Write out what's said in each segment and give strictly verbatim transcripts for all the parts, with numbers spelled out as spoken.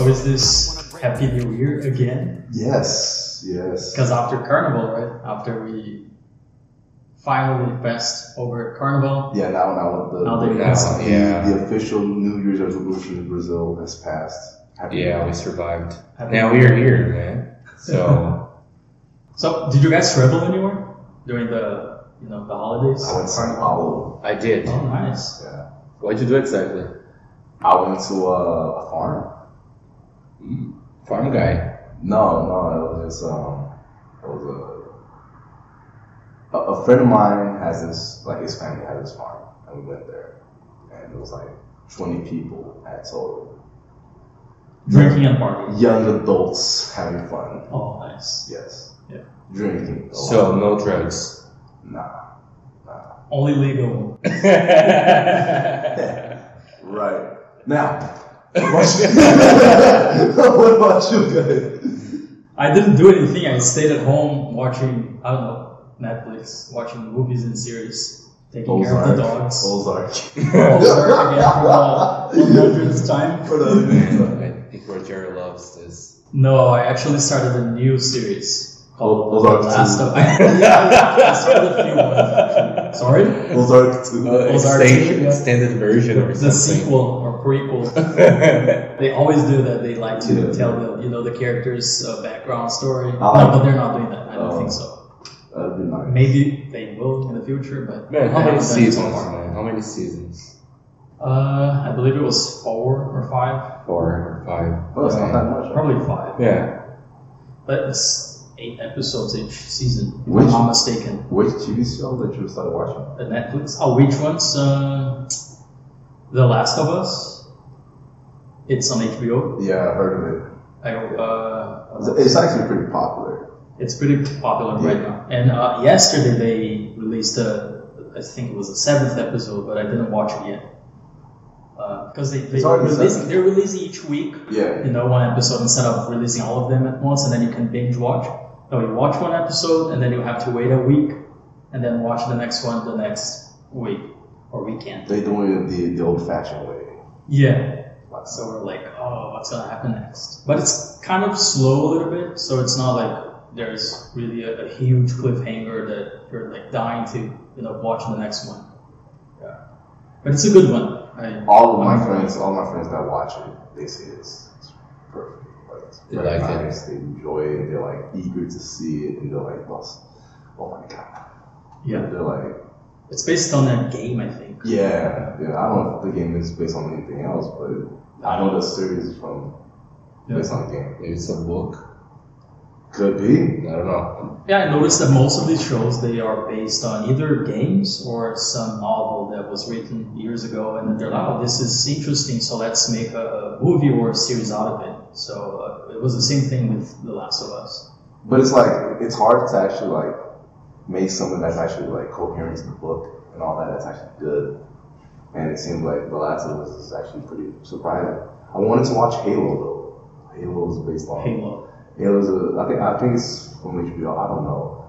So is this Happy New Year again? Yes, yes. Because after Carnival, right? After we finally passed over Carnival. Yeah, now now the now the, now, yeah. the, the official New Year's resolution in Brazil has passed. Happy yeah, New we survived. Happy now we are here, man. So, so did you guys travel anywhere during the you know the holidays? I went to São Paulo. I did. Oh, nice. Yeah. What did you do exactly? I went to a, a farm. Mm. Farm guy? No, no, it was just, um, it was a, a, a friend of mine has this, like his family had this farm, and we went there, and it was like twenty people at total. Drinking and partying. Young adults having fun. Oh, nice. Yes. Yeah. Drinking. Oh, so, no drugs? Nah. Nah. Only legal. Right. Now, what about you guys? I didn't do anything. I stayed at home watching, I don't know, Netflix, watching movies and series, taking Ozark. care of the dogs. Ozark. Ozark again for the hundredth time. For the I think Roger loves this. No, I actually started a new series called Ozark The Last of Us. I started a few ones. Sorry? Ozark two. Uh, Ozark extended, two. Extended version or something. The sequel. Prequel. They always do that. They like to yeah. tell the you know the characters' uh, background story. Uh, no, but they're not doing that. I don't uh, think so. That'd be nice. Maybe they will in the future, but man, how many seasons? Man? How many seasons? Uh, I believe it was four or five. Four or five. Oh, that's yeah. not that much. Probably five. Yeah, but it's eight episodes each season. If which, I'm not mistaken. Which T V show that you started watching? The Netflix. Oh, which ones? Uh, The Last of Us. It's on H B O. Yeah, I heard of it. I, uh, it's actually pretty popular. It's pretty popular yeah. right now. And uh, yesterday they released a, I think it was the seventh episode, but I didn't watch it yet. Because uh, they, they releasing, they're releasing each week, yeah. you know, one episode instead of releasing all of them at once, and then you can binge watch. No, you watch one episode, and then you have to wait a week, and then watch the next one the next week. Or weekend. They do it the, the old-fashioned way. Yeah. So we're like, oh, what's gonna happen next? But it's kind of slow a little bit, so it's not like there's really a, a huge cliffhanger that you're like dying to, you know, watch the next one. Yeah. But it's a good one. I, all of my friends, all my friends that watch it, they say it's, it's perfect. Like, it's they like nice. it. They enjoy it. They're like eager to see it, and they're like, oh my god. Yeah. And they're like. It's based on that game, I think. Yeah, yeah. I don't know if the game is based on anything else, but I know the series is from yeah. based on the game. Maybe it's a book. Could be. I don't know. Yeah, I noticed that most of these shows, they are based on either games or some novel that was written years ago, and then they're like, oh, this is interesting, so let's make a movie or a series out of it. So uh, it was the same thing with The Last of Us. But it's like, it's hard to actually like, make something that's actually like coherent to the book and all that, that's actually good. And it seems like The Last of Us is actually pretty surprising. I wanted to watch Halo though. Halo is based on Halo. Halo's a, I think I think it's from H B O. I don't know,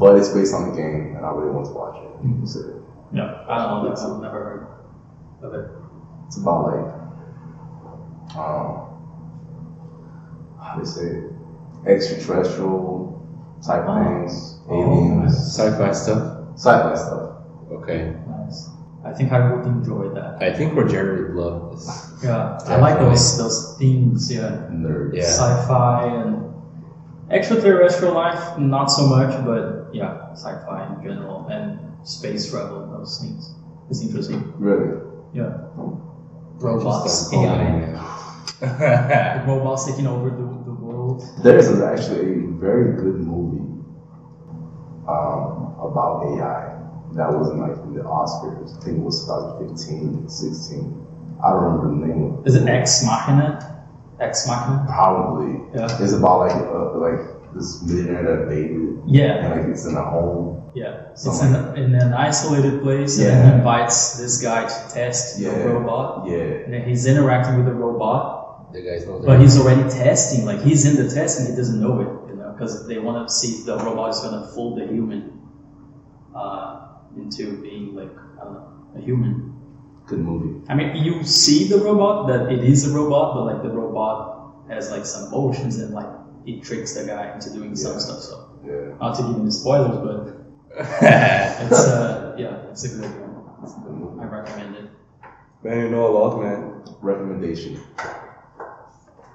but it's based on the game, and I really want to watch it. Mm-hmm. So, yeah, I don't know. That. I've never heard of it. It's about like um, how do you say it? Extraterrestrial type oh. things. Aliens. Sci-fi stuff? Sci-fi stuff. Okay. Nice. I think I would enjoy that. I think Roger would love this. Yeah. Definitely. I like those those themes, yeah. Nerds. Yeah. Sci-fi and extraterrestrial life, not so much, but yeah, sci-fi in general and space travel, those things. It's interesting. Really? Yeah. Robots, A I. Robots taking over the, the world. There is actually a very good movie. Um, about A I that was in like the Oscars. I think it was twenty fifteen, sixteen. I don't remember the name of it. Is it Ex Machina? Ex Machina? Probably. Yeah. It's about like uh, like this millionaire that dated. Yeah. And like it's in a home. Yeah. It's in, a, in an isolated place yeah. and invites this guy to test yeah. the robot. Yeah. And then he's interacting with the robot. The guy's not there. But he's already testing. Like he's in the test and he doesn't know it. Because they want to see if the robot is going to fool the human uh, into being like, I don't know, a human. Good movie. I mean, you see the robot, that it is a robot, but like the robot has like some motions and like it tricks the guy into doing yeah. some stuff. So yeah. not to give him the spoilers, but it's uh yeah, it's a good one. I recommend it. Man, you know a lot, man. Recommendation.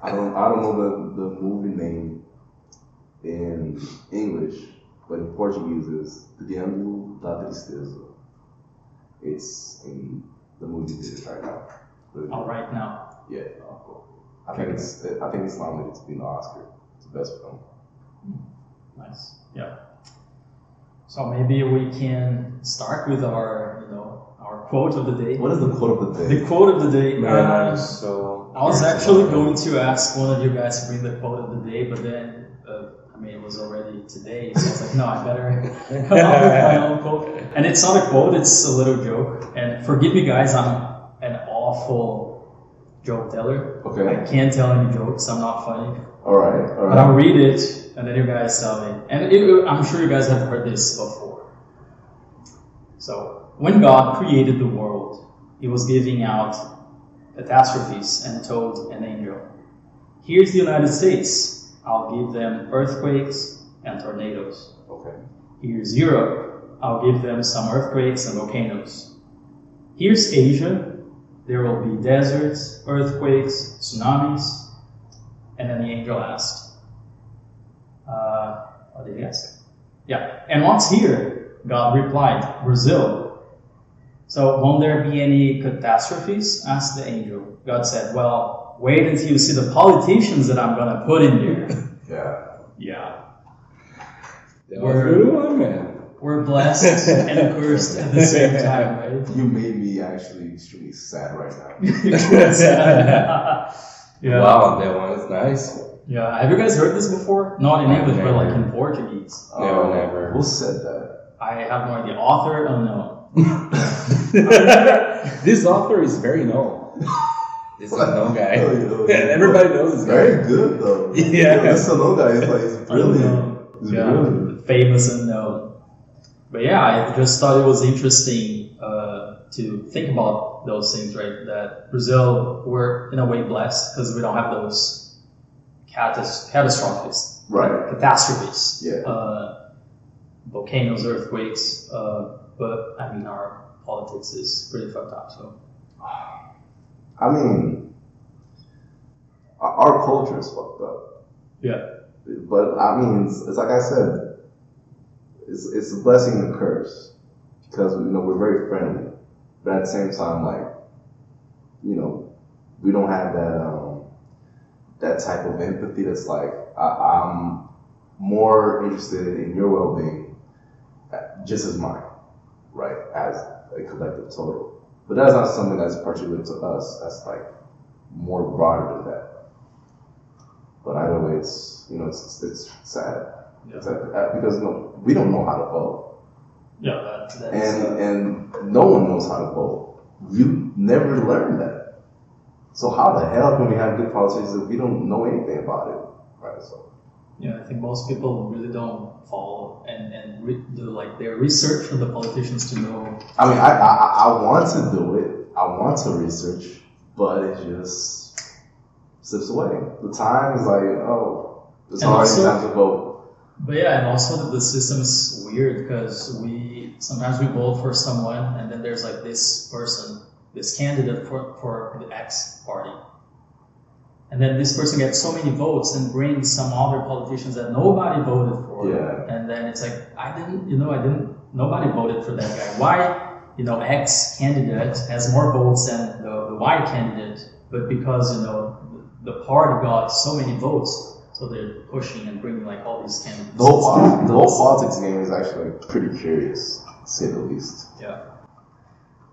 I don't I don't know the, the movie name in English, but in Portuguese is Triângulo da Tristeza. It's in the movie theater right now. Really? Oh, right now. Yeah, cool. I think it's I think it's nominated to be an Oscar. It's the best film. Nice. Yeah. So maybe we can start with our, you know, our quote of the day. What is the quote of the day? The quote of the day. Man, uh, I'm so. I was actually going to ask one of you guys to read the quote of the day, but then uh, I mean it was already today, so I was like, no, I better come up with my own quote. And it's not a quote; it's a little joke. And forgive me, guys, I'm an awful joke teller. Okay. I can't tell any jokes. I'm not funny. All right. All right. But I'll read it. And then you guys tell me, and it, I'm sure you guys have heard this before. So, when God created the world, He was giving out catastrophes and told an angel, "Here's the United States. I'll give them earthquakes and tornadoes. Okay. Here's Europe. I'll give them some earthquakes and volcanoes. Here's Asia. There will be deserts, earthquakes, tsunamis." And then the angel asked, Uh, what did he ask? Yeah. "And what's here?" God replied, "Brazil." "So won't there be any catastrophes?" asked the angel. God said, "Well, wait until you see the politicians that I'm going to put in here." Yeah. Yeah. That was a good one, man. We're blessed and cursed at the same time, right? You made me actually extremely sad right now. Sad. Yeah. Wow, that one is nice. Yeah, have you guys heard this before? Not in English, never. But like in Portuguese. Never, um, never. Who said that? I have no idea. Author unknown. This author is very known. This is a known guy. No, no, no, yeah, everybody knows this guy. Very good though. Yeah, this unknown guy is like it's brilliant. It's yeah, brilliant. Famous unknown. But yeah, I just thought it was interesting uh, to think about those things, right? That Brazil, we're in a way blessed because we don't have those. Catastrophes, right? Catastrophes, yeah. Uh, volcanoes, earthquakes, uh, but I mean, our politics is pretty fucked up. So, I mean, our culture is fucked up. Yeah, but I mean, it's, it's like I said, it's it's a blessing and a curse because you know we're very friendly, but at the same time, like you know, we don't have that. Um, that type of empathy that's like, I, I'm more interested in your well-being just as mine, right, as a collective total. But that's not something that's particular to us, that's like more broader than that. But either way, it's, you know, it's, it's sad. Yeah. It's like, because you know, we don't know how to vote. Yeah, that, that is and, and no one knows how to vote. You never learn that. So how the hell can we have good policies if we don't know anything about it, right? So yeah, I think most people really don't follow and and re- do like their research for the politicians to know. I mean, I, I I want to do it, I want to research, but it just slips away. The time is like, oh, it's already time to vote. But yeah, and also the system is weird because we sometimes we vote for someone and then there's like this person. This candidate for, for the X party. And then this person gets so many votes and brings some other politicians that nobody voted for. Yeah. And then it's like, I didn't, you know, I didn't, nobody voted for that guy. Why, you know, X candidate has more votes than the, the Y candidate, but because, you know, the, the party got so many votes, so they're pushing and bringing like all these candidates. The whole, part, the whole politics game is actually pretty curious, to say the least. Yeah.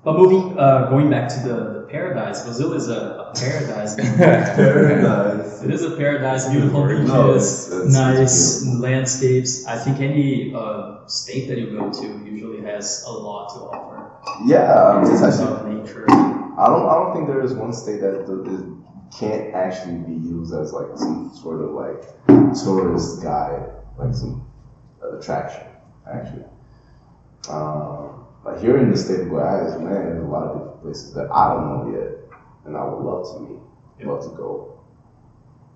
But moving, uh, going back to the, the paradise, Brazil is a, a paradise. Paradise. It is a paradise, beautiful beaches, no, it's, it's, nice it's landscapes. I think any uh, state that you go to usually has a lot to offer. Yeah, it's actually nature. I don't, I don't think there is one state that is, can't actually be used as like some sort of like tourist guide, like some attraction actually. Um, Like here in the state of Goiás, man, there's a lot of different places that I don't know yet, and I would love to meet, yeah. love to go.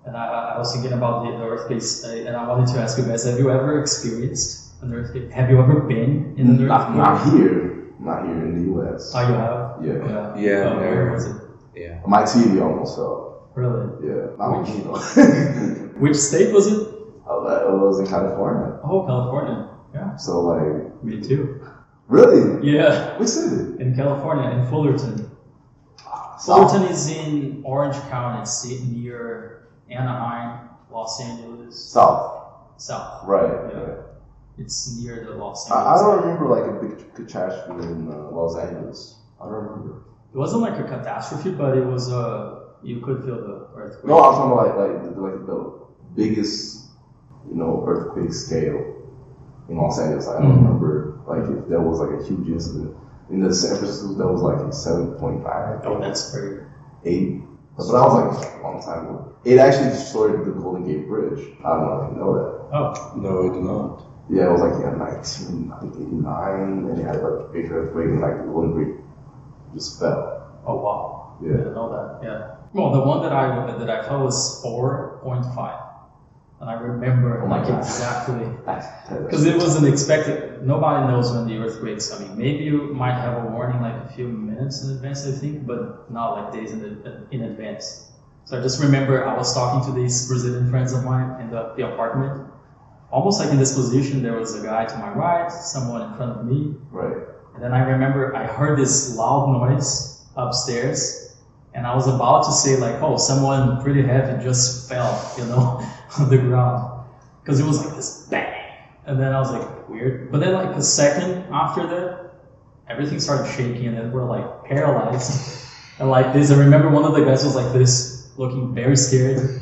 and I, I was thinking about the, the earthquakes, uh, and I wanted to ask you guys, have you ever experienced an earthquake? Have you ever been in an earthquake? Not, not here, not here in the U S. Oh, you have? Yeah. Yeah. yeah oh, where was it? Yeah. My T V almost fell. Really? Yeah. Not me, though. Which state was it? Oh, it was in California. Oh, California. Yeah. So, like... Me too. Really? Yeah. Which city? In California, in Fullerton. Fullerton is in Orange County. It's near Anaheim, Los Angeles. South. South. Right. Yeah. Right. It's near the Los Angeles. I, I don't remember like a big catastrophe in uh, Los Angeles. I don't remember. It wasn't like a catastrophe, but it was a... Uh, you could feel the earthquake. No, I was talking about like, like, like the biggest, you know, earthquake scale in Los Angeles. I don't mm. remember like if there was like a huge incident. In the San Francisco, there was like a seven point five. Oh, that's pretty. eight. But that was like a long time ago. It actually destroyed the Golden Gate Bridge. I don't know if you know that. Oh. No, it did not. Yeah, it was like yeah, nineteen eighty-nine, and it had like a big earthquake, and like the Golden Gate just fell. Oh, wow. Yeah. I didn't know that, yeah. Well, the one that I that I felt was four point five. And I remember, oh like, God. exactly, because it wasn't expected. Nobody knows when the earthquake's coming. Maybe you might have a warning like a few minutes in advance, I think, but not like days in, the, in advance. So I just remember I was talking to these Brazilian friends of mine in the, the apartment. Almost like in this position, there was a guy to my right, someone in front of me. Right. And then I remember I heard this loud noise upstairs, and I was about to say like, oh, someone pretty heavy just fell, you know? On the ground, because it was like this bang, and then I was like, weird. But then like a second after that, everything started shaking, and then we're like paralyzed and like this. I remember one of the guys was like this, looking very scared.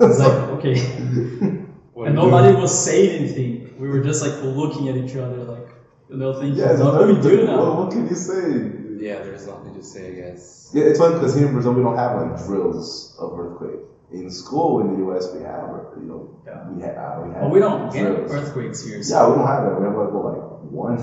It's like, okay. And nobody was saying anything. We were just like looking at each other like, you know, thinking, yeah, what do we do now? Well, what can you say? Yeah, there's nothing to say, I guess. Yeah, it's funny because here in Brazil we don't have like drills of earthquake. In school in the U S, we have, you know, yeah. we have, we have. Well, we don't drills. get earthquakes here. So. Yeah, we don't have that. We have like, like one,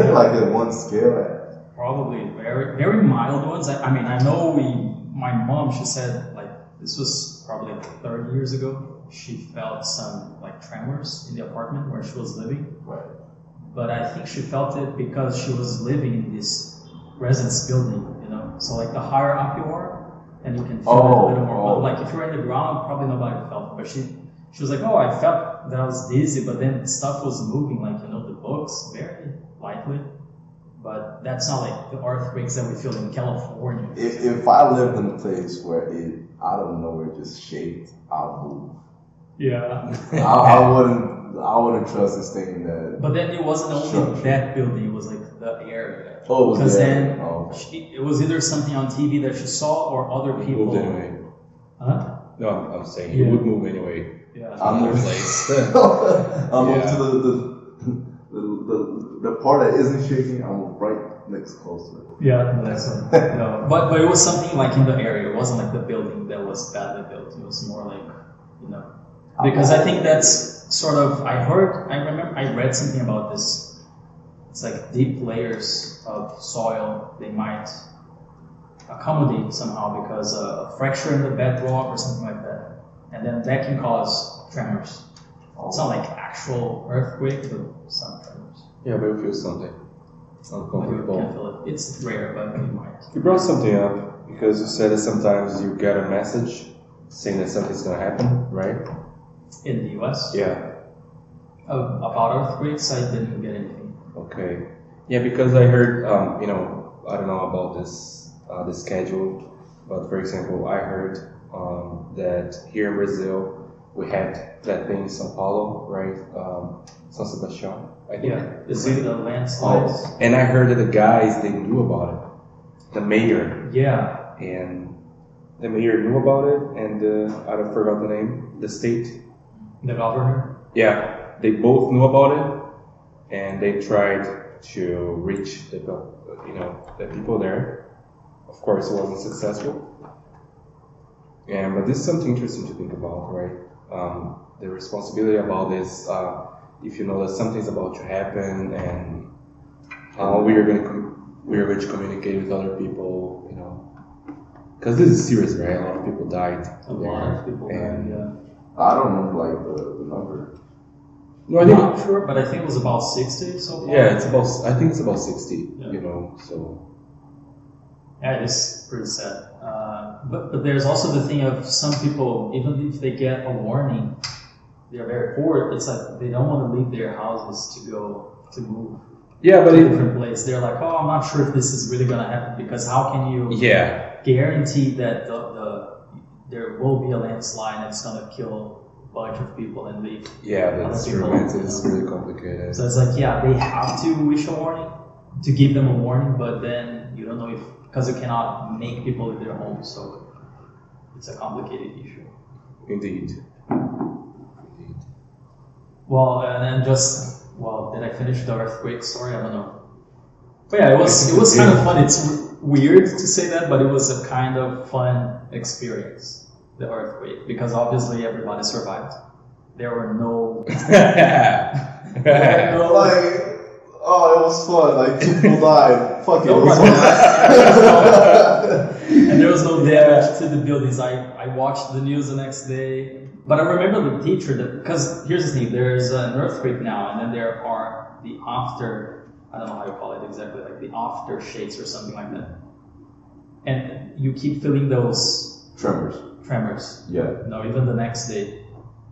yeah. like at one scale. Probably very, very mild ones. I, I mean, I know we. My mom, she said like this was probably like thirty years ago. She felt some like tremors in the apartment where she was living. Right. But I think she felt it because she was living in this residence building, you know. So like the higher up you are, and you can feel oh, it a little more. Oh. But like if you were in the ground, probably nobody felt it. But she, she was like, oh, I felt that I was dizzy, but then stuff was moving, like, you know, the books, very lightly. But that's not like the earthquakes that we feel in California. If if I lived in a place where it, I don't know, it just shaped, I'll move. Yeah. I, I wouldn't, I wouldn't trust this thing that. But then it wasn't only structure. that building, it was like the area. Oh, because then oh, okay. she, it was either something on T V that she saw or other it people. Moved anyway. Huh? No, I'm, I'm saying yeah. you would move anyway. Yeah, I'm moving. I'm moving yeah. to the the, the the the part that isn't shaking. I'm right next closer. Yeah, the next one. No, but but it was something like in the area. It wasn't like the building that was badly built. It was more like, you know, because I think that's sort of I heard. I remember I read something about this. It's like deep layers of soil, they might accommodate somehow because uh, a fracture in the bedrock or something like that. And then that can cause tremors. Oh. It's not like actual earthquake, but some tremors. Yeah, but you feel something uncomfortable. Like you can feel it. It's rare, but you might. You brought something up because you said that sometimes you get a message saying that something's going to happen, right? In the U S? Yeah. Uh, about earthquakes, I didn't get anything. Okay. Yeah, because I heard, um, you know, I don't know about this, uh, the schedule, but for example, I heard um, that here in Brazil, we had that thing in Sao Paulo, right? Um, Sao Sebastião, I think. Yeah, the city of landslides. Oh, and I heard that the guys, they knew about it. The mayor. Yeah. And the mayor knew about it, and uh, I forgot the name, the state. The governor? Yeah, they both knew about it. And they tried to reach the, you know, the people there. Of course, it wasn't successful. And but this is something interesting to think about, right? Um, the responsibility about this. Uh, if you know that something's about to happen, and how we are going to we are going to communicate with other people, you know, Because this is serious, right? A lot of people died. A lot of people and died, yeah. I don't remember like the, the number. No, I think, I'm not sure, but I think it was about sixty so far. Yeah, it's about. I think it's about sixty. Yeah. You know, so yeah, it's pretty sad. Uh, but but there's also the thing of some people, even if they get a warning, they're very poor. It's like they don't want to leave their houses to go to move. Yeah, but to a different place. They're like, oh, I'm not sure if this is really gonna happen because how can you? Yeah. Guarantee that the, the there will be a landslide and it's gonna kill bunch of people and leave. Yeah, that's true. It's really complicated. So it's like, yeah, they have to wish a warning to give them a warning, but then you don't know if because you cannot make people leave their homes, so it's a complicated issue. Indeed. Indeed. Well, and then just well, did I finish the earthquake story? I don't know. But yeah, it was it was kind of fun. It's weird to say that, but it was a kind of fun experience. The earthquake, because obviously everybody survived. There were no. There were no like, oh, it was fun. Like people died. Fuck it, it was fun. And there was no damage to the buildings. I, I watched the news the next day, but I remember the teacher that because here's the thing: there's an earthquake now, and then there are the after. I don't know how you call it exactly, like the aftershakes or something like that. And you keep feeling those tremors. Tremors. Yeah. No, even the next day.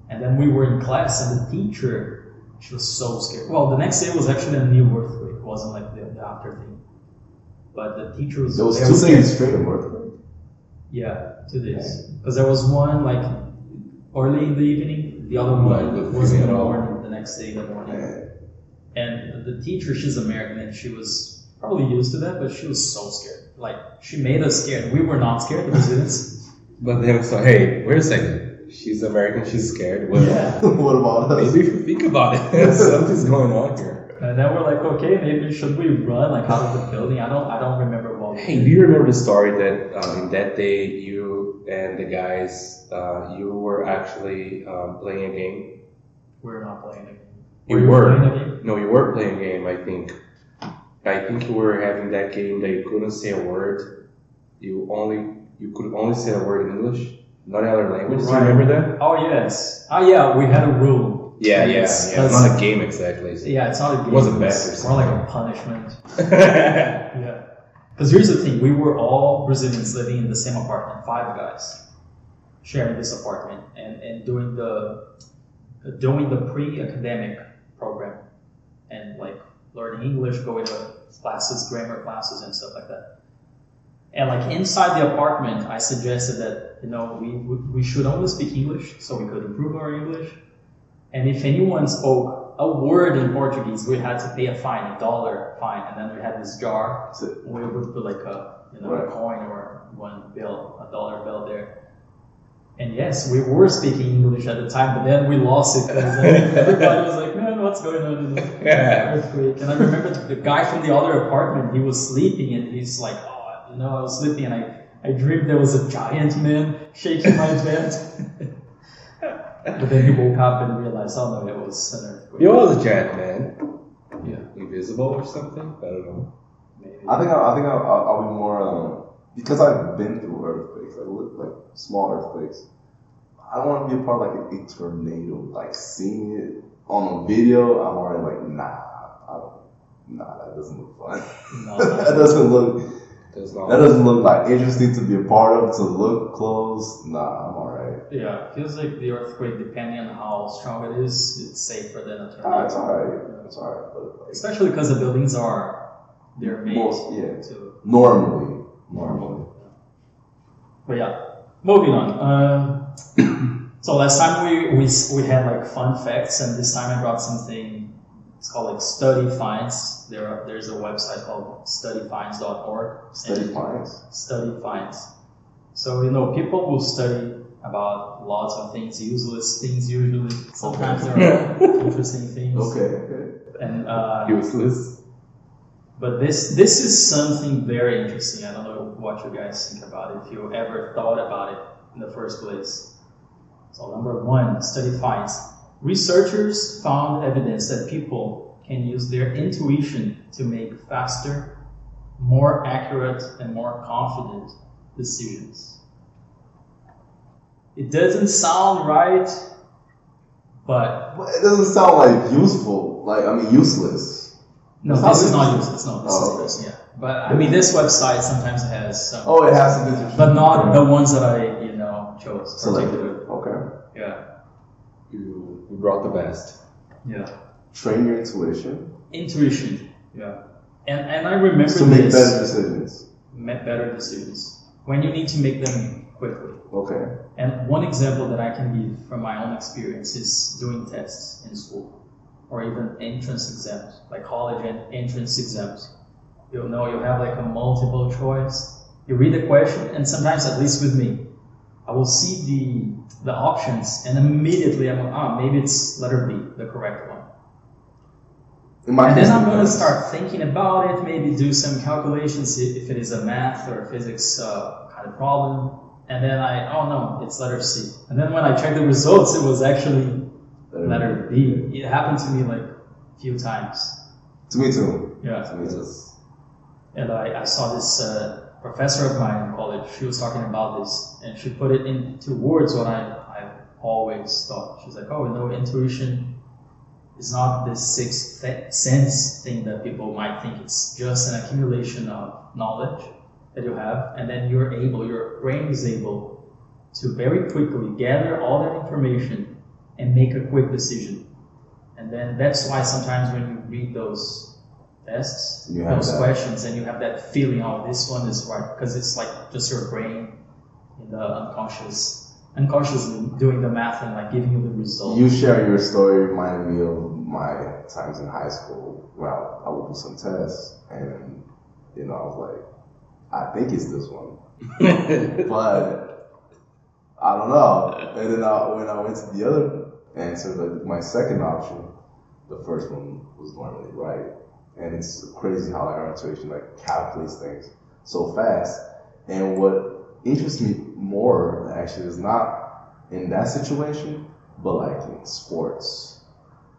And then we were in class and the teacher, she was so scared. Well, the next day was actually a new earthquake. It wasn't like the, the after thing. But the teacher was Those two scared. days straight of earthquake? Yeah, two days. Because there was one like early in the evening, the other one was in the morning, the next day in the morning. Yeah. And the teacher, she's American and she was probably used to that, but she was so scared. Like, she made us scared. We were not scared, the students. But they was like, hey, wait a second. She's American, she's scared. What, yeah. What about us? Maybe if we think about it. Something's going on here. And then we're like, okay, maybe should we run like out of the building? I don't I don't remember what. Hey, do you remember the story that um, that day you and the guys, uh, you were actually um, playing a game? We were not playing a game. You were? Playing a game? No, you were playing a game, I think. I think you were having that game that you couldn't say a word. You only... You could only say a word in English, not in other languages. Right. Do you remember that? Oh, yes. Oh, yeah, we had a rule. Yeah, yeah, yeah. It's not a game exactly. So yeah, it's not a game. It was a best or something. More like a punishment. Yeah. Because here's the thing, we were all Brazilians living in the same apartment, five guys, sharing this apartment. And, and during the during the pre-academic program, and like learning English, going to classes, grammar classes, and stuff like that. And like inside the apartment, I suggested that, you know, we, we, we should only speak English so we could improve our English. And if anyone spoke a word in Portuguese, we had to pay a fine, a dollar fine. And then we had this jar, so we would put like a, you know, right. a coin or one bill, a dollar bill there. And yes, we were speaking English at the time, but then we lost it. Because like, everybody was like, man, what's going on in the yeah. earthquake? And I remember the guy from the other apartment, he was sleeping and he's like, you know, I was sleeping and I, I dreamed there was a giant man shaking my bed. But then he woke up and realized, oh no, it was an earthquake. It was a giant man. Yeah. Invisible or something? I don't know. Maybe. I think, I, I think I'll, I'll, I'll be more, um, because I've been through earthquakes, I look like small earthquakes. I don't want to be a part of like a, a tornado, like seeing it on a video, I'm already like, nah, I don't, nah, that doesn't look fun. No, that doesn't look... That doesn't look like interesting to be a part of, to look close. Nah, I'm alright. Yeah, feels like the earthquake, depending on how strong it is, it's safer than a tornado. Ah, it's alright. It's alright. But like, especially because the buildings are, they're made most, yeah. to... Normally. Normally. But yeah, moving on. Um, so last time we, we we had like fun facts, and this time I brought something, it's called like StudyFinds. There are, there's a website called study finds dot org. StudyFinds? StudyFinds. So, you know, people will study about lots of things, useless things usually. Sometimes okay. there are interesting things. Okay, okay. And, uh, useless. But this this is something very interesting. I don't know what you guys think about it, if you ever thought about it in the first place. So, number one, StudyFinds. Researchers found evidence that people can use their intuition to make faster, more accurate, and more confident the Syrians. It doesn't sound right, but it doesn't sound like useful. Like I mean, useless. No, it's this is not useless. No, this oh, is okay. Yeah. But I mean, this website sometimes has some. Oh, it has some different. But not right. the ones that I you know chose. Particularly. Okay. Yeah. You you brought the best. Yeah. Train your intuition. Intuition. Yeah. And and I remember to make this, better decisions. Make better decisions when you need to make them quickly. Okay. And one example that I can give from my own experience is doing tests in school, or even entrance exams, like college entrance exams. You'll know you'll have like a multiple choice. You read the question, and sometimes, at least with me, I will see the the options, and immediately I'm like, ah, maybe it's letter B, the correct one. And then I'm going to start thinking about it, maybe do some calculations if it is a math or a physics uh, kind of problem. And then I, oh no, it's letter C. And then when I checked the results, it was actually letter B. It happened to me like a few times. To me too. Yeah. To me too. And I, I saw this uh, professor of mine in college. She was talking about this, and she put it into words what I, I always thought. She's like, oh, you know, intuition is not this sixth th- sense thing that people might think. It's just an accumulation of knowledge that you have, and then you're able, your brain is able to very quickly gather all that information and make a quick decision. And then that's why sometimes when you read those tests, you those questions, and you have that feeling, oh, this one is right, because it's like just your brain in the unconscious, unconsciously doing the math and like giving you the result. You sharing your story reminded me of my times in high school. Well, I would do some tests, and you know, I was like, I think it's this one, but I don't know. And then I, when I went to the other answer, the, my second option, the first one was normally right. And it's crazy how our intuition like calculates things so fast. And what interests me more actually is not in that situation, but like in sports,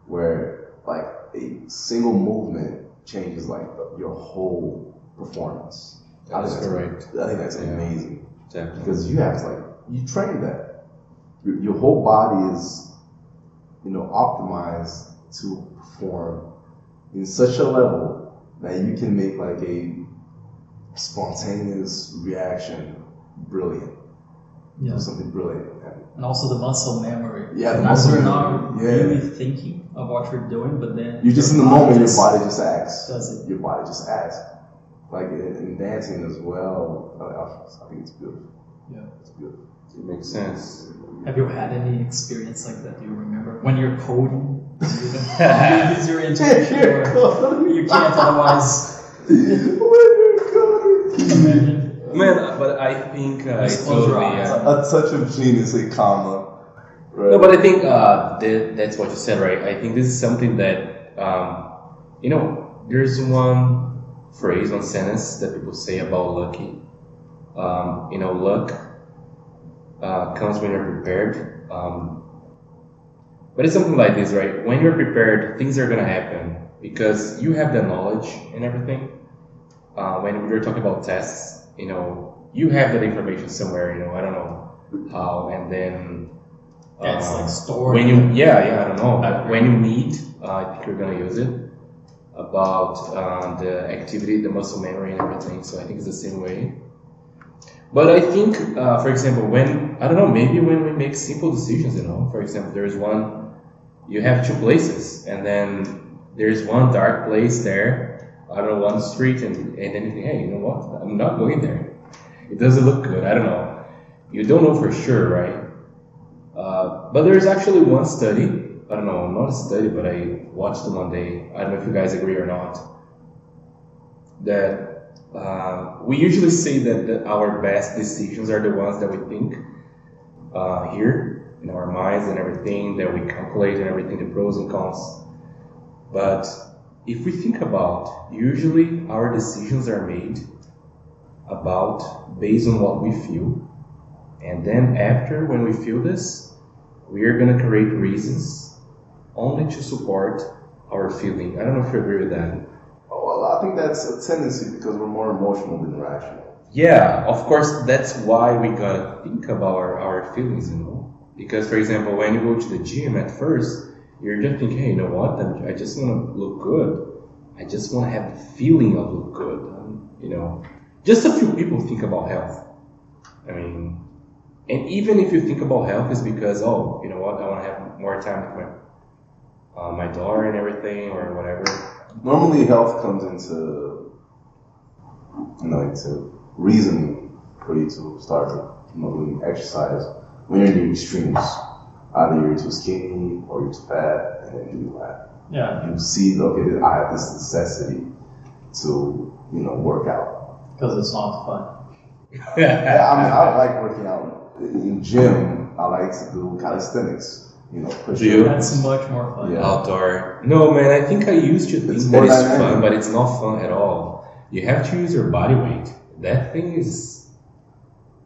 where like a single movement changes like your whole performance. I think that's correct. I think that's yeah. amazing. Definitely. Because you have to, like, you train that. Your, your whole body is, you know, optimized to perform in such a level that you can make, like, a spontaneous reaction brilliant. Yeah. Or something brilliant. Yeah. And also the muscle memory. Yeah, the muscle memory. Not yeah. really thinking of what you're doing, but then... You're just in the moment, your body just acts. Does it? Your body just acts. Like in dancing as well, I think it's beautiful. Yeah, it's beautiful. It makes sense. Have you had any experience like that? Do you remember when you're coding? You use your intuition. You're coding. You can't otherwise. When you're coding. Man, but I think uh, I totally. Uh, a touch of genius, a comma. Right? No, but I think uh, that, that's what you said, right? I think this is something that um, you know. There's one phrase, one sentence that people say about lucky. Um, you know, luck uh, comes when you're prepared. Um, but it's something like this, right? When you're prepared, things are going to happen because you have the knowledge and everything. Uh, when we were talking about tests, you know, you have that information somewhere, you know, I don't know how. And then... That's uh, like stored. When you, yeah, yeah, I don't know. But when you need, uh, I think you're going to use it. About uh, the activity, the muscle memory and everything, so I think it's the same way. But I think, uh, for example, when, I don't know, maybe when we make simple decisions, you know, for example, there is one, you have two places, and then there's one dark place there, I don't know, one street, and, and then you think, hey, you know what, I'm not going there. It doesn't look good, I don't know. You don't know for sure, right? Uh, but there's actually one study, I don't know, not a study, but I watched them one day. I don't know if you guys agree or not. That uh, we usually say that, that our best decisions are the ones that we think uh, here in our minds and everything that we calculate and everything, the pros and cons. But if we think about, usually our decisions are made about based on what we feel, and then after when we feel this, we are gonna create reasons only to support our feeling. I don't know if you agree with that. Oh, well, I think that's a tendency because we're more emotional than rational. Yeah, of course, that's why we gotta think about our, our feelings, you know? Because, for example, when you go to the gym at first, you're just thinking, hey, you know what, I just want to look good. I just want to have the feeling of look good, um, you know? Just a few people think about health. I mean, and even if you think about health, it's because, oh, you know what, I want to have more time with my, uh, my daughter and everything, or whatever. Normally, health comes into, you know, into... reasoning for you to start, you know, doing exercise when you're doing extremes. Either you're too skinny or you're too fat, and then you like, yeah, you see, okay, I have this necessity to, you know, work out because it's not fun. yeah, I mean, I like working out in gym. I like to do calisthenics, you know, push ups. That's much more fun. Yeah. Outdoor. No, man, I think I used to think it's that it's fun, but it's not fun at all. You have to use your body weight. That thing is,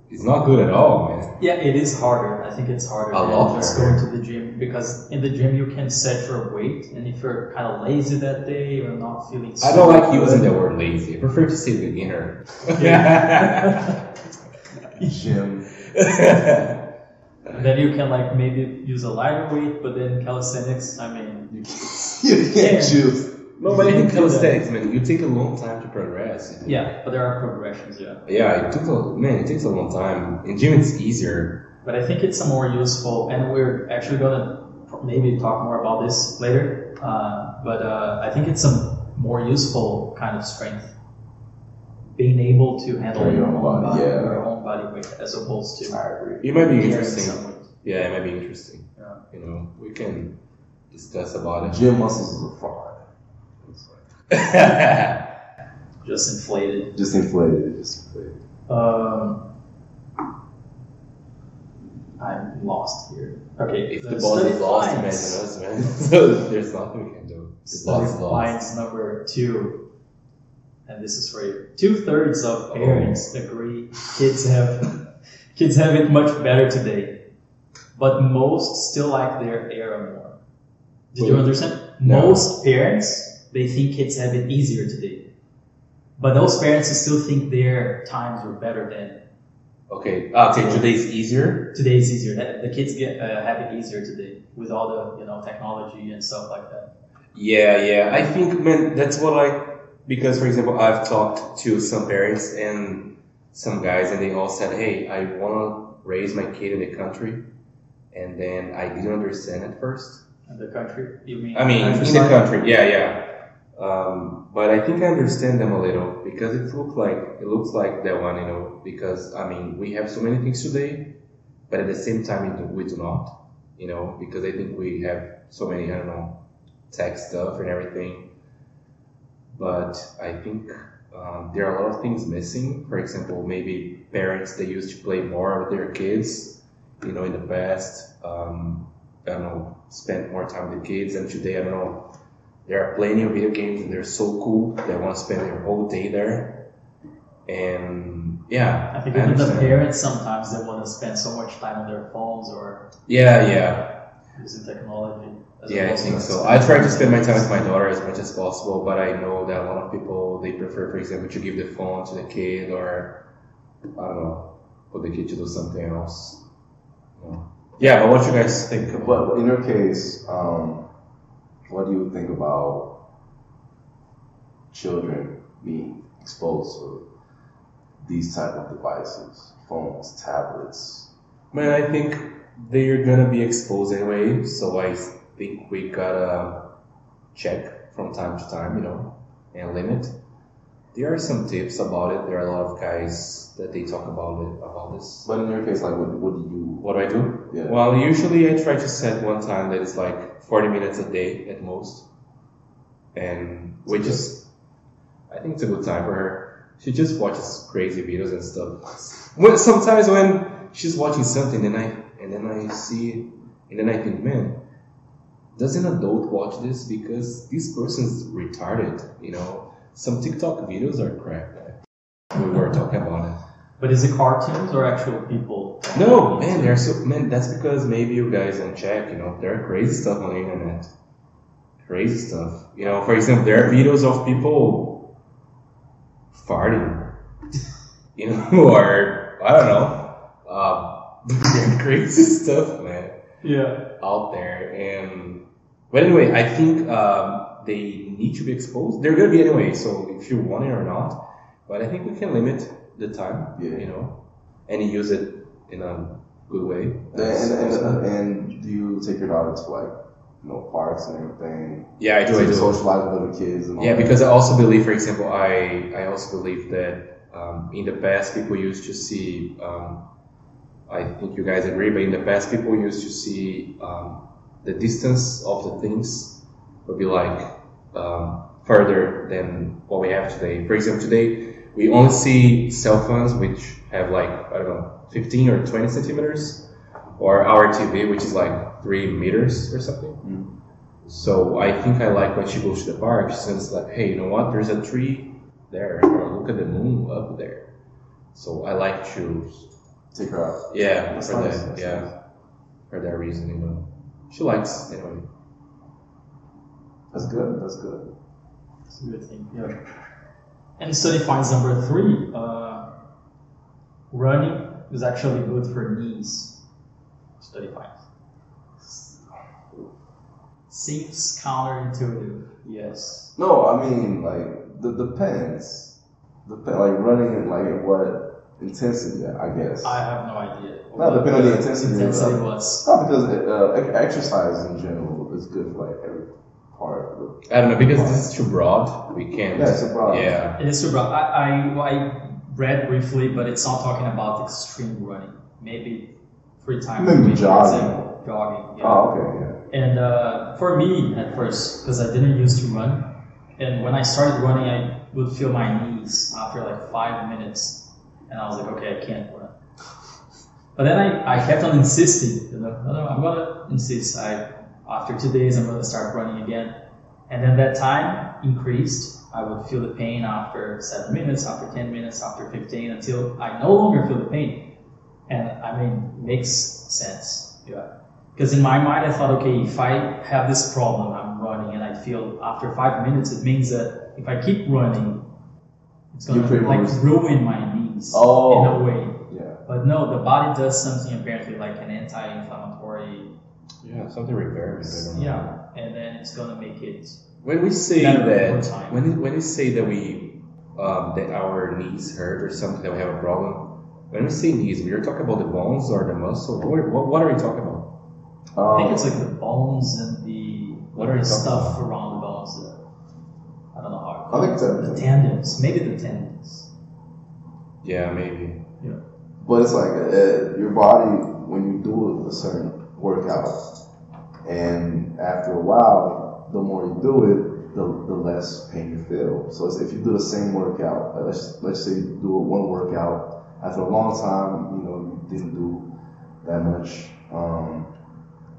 is not good at all, man. Yeah, it is harder. I think it's harder than just going to the gym, because in the gym you can set your weight, and if you're kind of lazy that day or not feeling so I don't like using the word lazy. I prefer to say beginner. Yeah. Gym. And then you can like maybe use a lighter weight, but then calisthenics, I mean... You can't yeah. choose. No, but I think calisthenics, man, you take a long time to progress. You know? Yeah, but there are progressions, yeah. Yeah, it took a, man, it takes a long time. In gym, it's easier. But I think it's a more useful, and we're actually gonna maybe talk more about this later. Uh, but uh, I think it's a more useful kind of strength, being able to handle your own body, body yeah. your own body weight, as opposed to. I agree. It might be interesting. Yeah, it might be interesting. Yeah. You know, we can discuss about it. Gym muscles is a fraud. Just inflated. Just inflated. Just inflated. Um, I'm lost here. Okay. If the, the ball is lost, imagine us, man. So there's nothing we can do. StudyFinds number two, and this is for you. Two thirds of parents oh. agree kids have kids have it much better today, but most still like their era more. Did Wait, you understand? No. Most parents. They think kids have it easier today. But those parents still think their times were better then. Okay, uh, okay. Today's easier? Today's easier. The kids get uh, have it easier today with all the, you know, technology and stuff like that. Yeah, yeah. I think, man, that's what I... Because, for example, I've talked to some parents and some guys, and they all said, hey, I want to raise my kid in the country. And then I didn't understand at first. In the country? You mean? I mean, in the country. Yeah, yeah. Um, but I think I understand them a little, because it looks like it looks like that one, you know. Because I mean, we have so many things today, but at the same time, we do not, you know. Because I think we have so many, I don't know, tech stuff and everything. But I think um, there are a lot of things missing. For example, maybe parents they used to play more with their kids, you know, in the past. Um, I don't know, spend more time with the kids, and today I don't know. There are plenty of video games and they're so cool. They want to spend their whole day there. And yeah, I think even the parents sometimes they want to spend so much time on their phones or yeah, yeah, using technology. Yeah, I think so. I try to spend my time with my daughter as much as possible, but I know that a lot of people they prefer, for example, to give the phone to the kid or I don't know, for the kid to do something else. Yeah, but what you guys think about? But in your case, um. what do you think about children being exposed to these type of devices, phones, tablets? Man, I think they're gonna be exposed anyway, so I think we gotta check from time to time, you know, and limit. There are some tips about it. There are a lot of guys that they talk about it about this. But in your case, like, what, what do you? What do I do? Yeah. Well, usually I try to set one time that is like forty minutes a day at most, and we just, I think it's a good time for her. She just watches crazy videos and stuff. When sometimes when she's watching something, and I and then I see, and then I think, man, does an adult watch this? Because this person's retarded, you know. Some TikTok videos are crap. Right? We were talking about it. But is it cartoons or actual people? No, man. They're so man. That's because maybe you guys don't check. You know, there are crazy stuff on the internet. Crazy stuff. You know, for example, there are videos of people farting. you know, who are, I don't know, uh, crazy stuff, man. Yeah. Out there. And, but anyway, I think um, they need to be exposed. They're going to be anyway, so if you want it or not. But I think we can limit the time, yeah. you know, and use it in a good way. That's, and, and, and, and do you take your daughter to, like, you know, parks and everything? Yeah, I do. So I do. Socialize with other kids. And all yeah, that. Because I also believe, for example, I, I also believe that um, in the past people used to see, um, I think you guys agree, but in the past people used to see um, the distance of the things would be like um, further than what we have today. For example, today we only see cell phones which have like, I don't know, fifteen or twenty centimeters, or our T V, which is like three meters or something. Mm. So I think I like when she goes to the park, she says like, hey, you know what? There's a tree there, or look at the moon up there. So I like to take her out. Yeah, that's for nice. that. That's yeah, nice. For that reason, you know. She likes anyway. That's good. That's good. That's a good thing. Yeah. And study finds number three. Uh, running is actually good for knees. Study finds. Seems counterintuitive. Yes. No, I mean, like, the depends. Dep- like running and like at what intensity? I guess. I have no idea. No, depending on the intensity. Intensity was. No, because it, uh, exercise in general is good for like every part of it. I don't know because part. This is too broad. We can't. Yeah, it's too broad. Yeah, it is too broad. I, I, I read briefly, but it's not talking about extreme running. Maybe three times a week. Jogging. Jogging. Yeah. Oh, okay. Yeah. And uh, for me, at first, because I didn't used to run, and when I started running, I would feel my knees after like five minutes, and I was like, okay, I can't run. But then I, I kept on insisting. You know, no, no, I'm gonna insist. I after two days, I'm gonna start running again. And then that time increased. I would feel the pain after seven minutes, after ten minutes, after fifteen, until I no longer feel the pain. And I mean, it makes sense. Yeah. Because in my mind, I thought, okay, if I have this problem, I'm running, and I feel after five minutes, it means that if I keep running, it's going to like ruin my knees oh. in a way. Yeah. But no, the body does something apparently like an anti-inflammatory. Yeah, something repairing. Yeah, and then it's going to make it. When we say that, that when when we say that we um, that our knees hurt or something that we have a problem, when we say knees, we are talking about the bones or the muscle. What what, what are we talking about? Um, I think it's like the bones and the what are the stuff about? around the bones. That, I don't know how. I think the tendons, maybe the tendons. Yeah, maybe. Yeah. But it's like uh, your body when you do a certain workout, and after a while. The more you do it, the, the less pain you feel. So it's, if you do the same workout, uh, let's let's say you do one workout after a long time, you know you didn't do that much, um,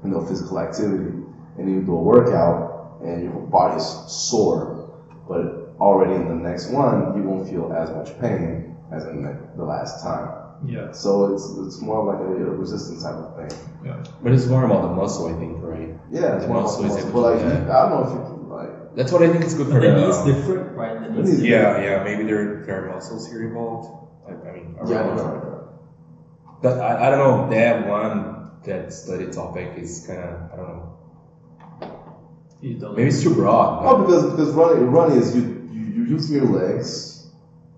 you know, physical activity, and then you do a workout and your body's sore, but already in the next one you won't feel as much pain as in the, the last time. Yeah. So it's it's more like a, a resistance type of thing. Yeah. But it's more about the muscle, I think, right? Yeah, it's well, so it's well, like, yeah. I don't know if you can, like. That's what I think is good but for the knees. Uh, different, right? The knees. Yeah, yeah. Maybe there, there are muscles here involved. I, I mean, around. Yeah, I but I, I don't know. That one, that study topic is kind of, I don't know. You don't maybe it's too broad. No, because because running, running is you, you, you use your legs,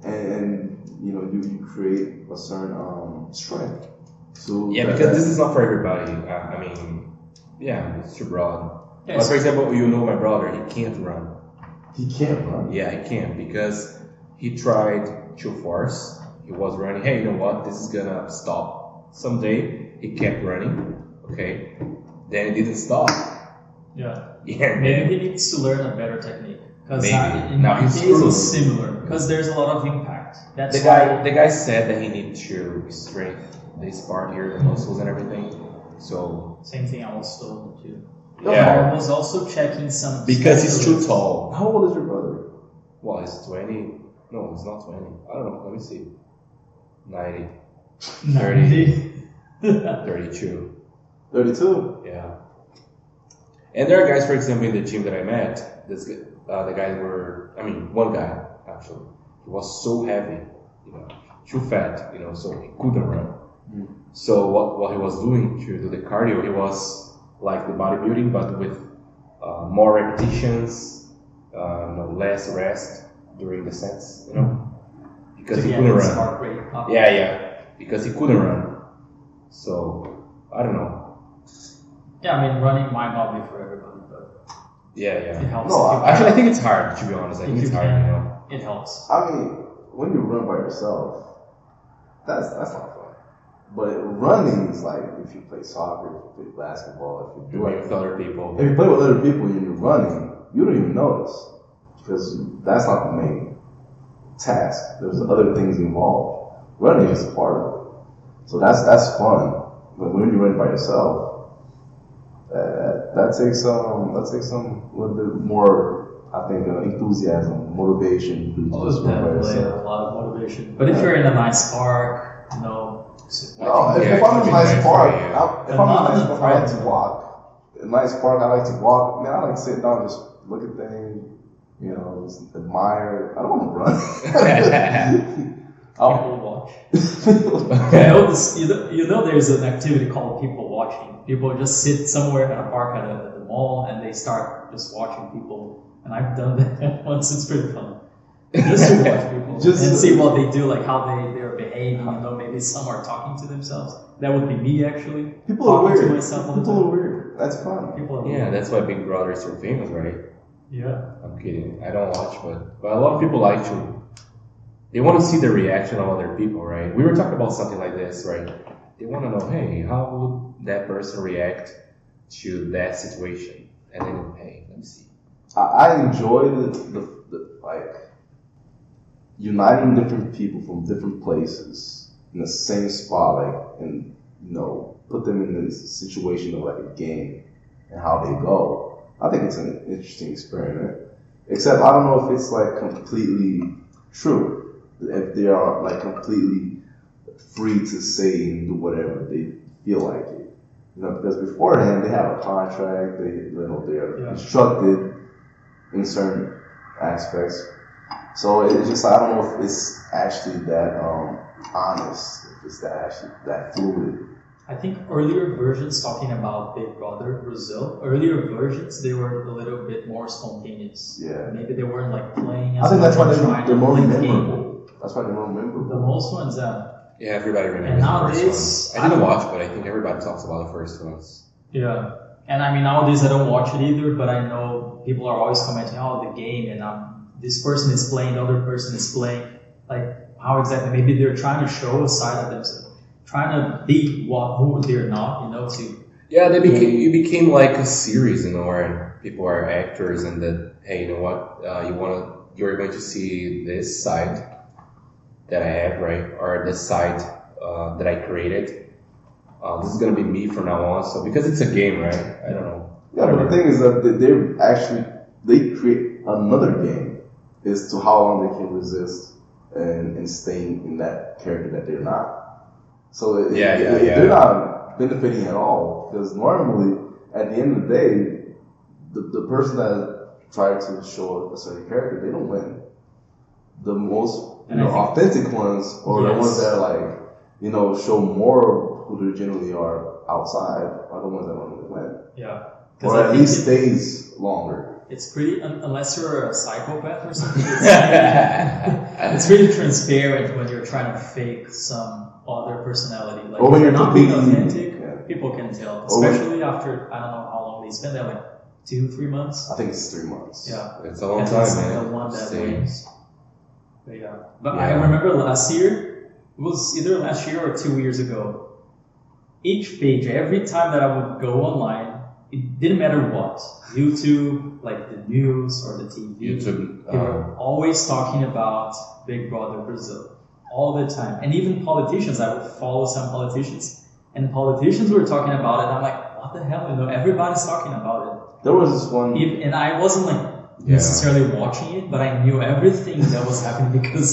and, and you know you, you create a certain um, strength. So yeah, because this is not for everybody. I, I mean. Yeah, it's too broad. Yes. Like for example, you know my brother, he can't run. He can't run? Yeah, he can't because he tried to force. He was running. Hey, you know what? This is gonna stop someday. He kept running. Okay. Then it didn't stop. Yeah. Yeah. Maybe he needs to learn a better technique. Because in now my case it was similar. Because there's a lot of impact. That's the guy. The guy said that he needs to strengthen this part here, the muscles and everything. So same thing I was told too. Yeah, I was also checking some because he's too tall. How old is your brother? Well, he's twenty. No, he's not twenty. I don't know. Let me see. Ninety. Thirty. Thirty-two. Thirty-two. Yeah. And there are guys, for example, in the gym that I met. This uh, the guys were. I mean, one guy actually. He was so heavy. You know, too fat, you know, so he couldn't run. Mm. So what, what he was doing to do the cardio, he was like the bodybuilding, but with uh, more repetitions, uh, no, less rest during the sets, you know, because so he yeah, couldn't run. Heart rate up. Yeah, yeah, because he couldn't run. So I don't know. Yeah, I mean, running might not be for everybody, but yeah, yeah. It helps. No, actually, I think it's hard to be honest. I think it's hard, you know. It helps. I mean, when you run by yourself, that's that's not fun. But running is like if you play soccer, if you play basketball, if you do like with other people. If you play with other people and you're running, you don't even notice because that's not the main task. There's other things involved. Running is a part of it, so that's that's fun. But when you run by yourself. Uh, that takes some, um, that takes some, a little bit more, I think, uh, enthusiasm, motivation. Oh, just definitely a lot of motivation. But yeah. If you're in a nice park, you know. No, if, if I'm in a nice park, if I'm in a nice park, I like to walk. In a nice park, I like to walk. I mean, I like to sit down, just look at things, you know, just admire. I don't want to run. People watch. you, know, you know, there's an activity called people watching. People just sit somewhere at a park at, a, at the mall and they start just watching people. And I've done that once. It's pretty fun. Just to watch people just and see what they do, like how they, they're behaving. You know, maybe some are talking to themselves. That would be me actually. People are weird. To myself people all the time. are weird. That's fun. People are yeah, weird. That's why Big Brother is so famous, right? Yeah. I'm kidding. I don't watch, but but a lot of people like to. They want to see the reaction of other people, right? We were talking about something like this, right? They want to know, hey, how would that person react to that situation, and then hey, let me see. I, I enjoy the, the, the like uniting different people from different places in the same spot, like and you know put them in this situation of like a game and how they go. I think it's an interesting experiment. Except I don't know if it's like completely true. If they are like completely free to say and do whatever they feel like it. You know, because beforehand they have a contract, they you know they're yeah. instructed in certain aspects. So it's just I don't know if it's actually that um, honest, if it's that actually that fluid. I think earlier versions talking about Big Brother Brazil, earlier versions they were a little bit more spontaneous. Yeah. Maybe they weren't like playing. As I think that's why they're, they're more memorable. That's why they're more memorable. The most ones that. Uh, Yeah, everybody remembers the first one. I didn't watch, but I think everybody talks about the first ones. Yeah, and I mean nowadays I don't watch it either, but I know people are always commenting, "Oh, the game," and um, this person is playing, the other person is playing. Like how exactly? Maybe they're trying to show a side of themselves, trying to be what who they're not, you know? To yeah, they became you became like a series, you know, where people are actors, and that hey, you know what? Uh, you wanna you're going to see this side that I have, right, or this site uh, that I created. Uh, this is gonna be me from now on. So because it's a game, right? I don't know. Yeah, but the thing is that they actually they create another game as to how long they can resist and, and staying in that character that they're not. So it, yeah, it, yeah, it, yeah, they're not benefiting at all because normally at the end of the day, the the person that tried to show a certain character, they don't win. The most You know, authentic ones, or yes. the ones that like, you know, show more of who they generally are outside, are the ones that normally win. Yeah, or I at least it, stays longer. It's pretty, un- unless you're a psychopath or something. It's pretty transparent when you're trying to fake some other personality. Like or when you're not being authentic, yeah. people can tell. Especially when, after I don't know how long they spend there, like two, three months. I think it's three months. Yeah, it's a long and time. It's like man. the one that wins. But yeah, but yeah. I remember last year, it was either last year or two years ago, each page, every time that I would go online, it didn't matter what, YouTube, like the news or the T V, YouTube, they were uh, always talking about Big Brother Brazil, all the time. And even politicians, I would follow some politicians, and politicians were talking about it, and I'm like, what the hell, you know, everybody's talking about it. There was this one... If, and I wasn't like... Yeah. necessarily watching it, but I knew everything that was happening because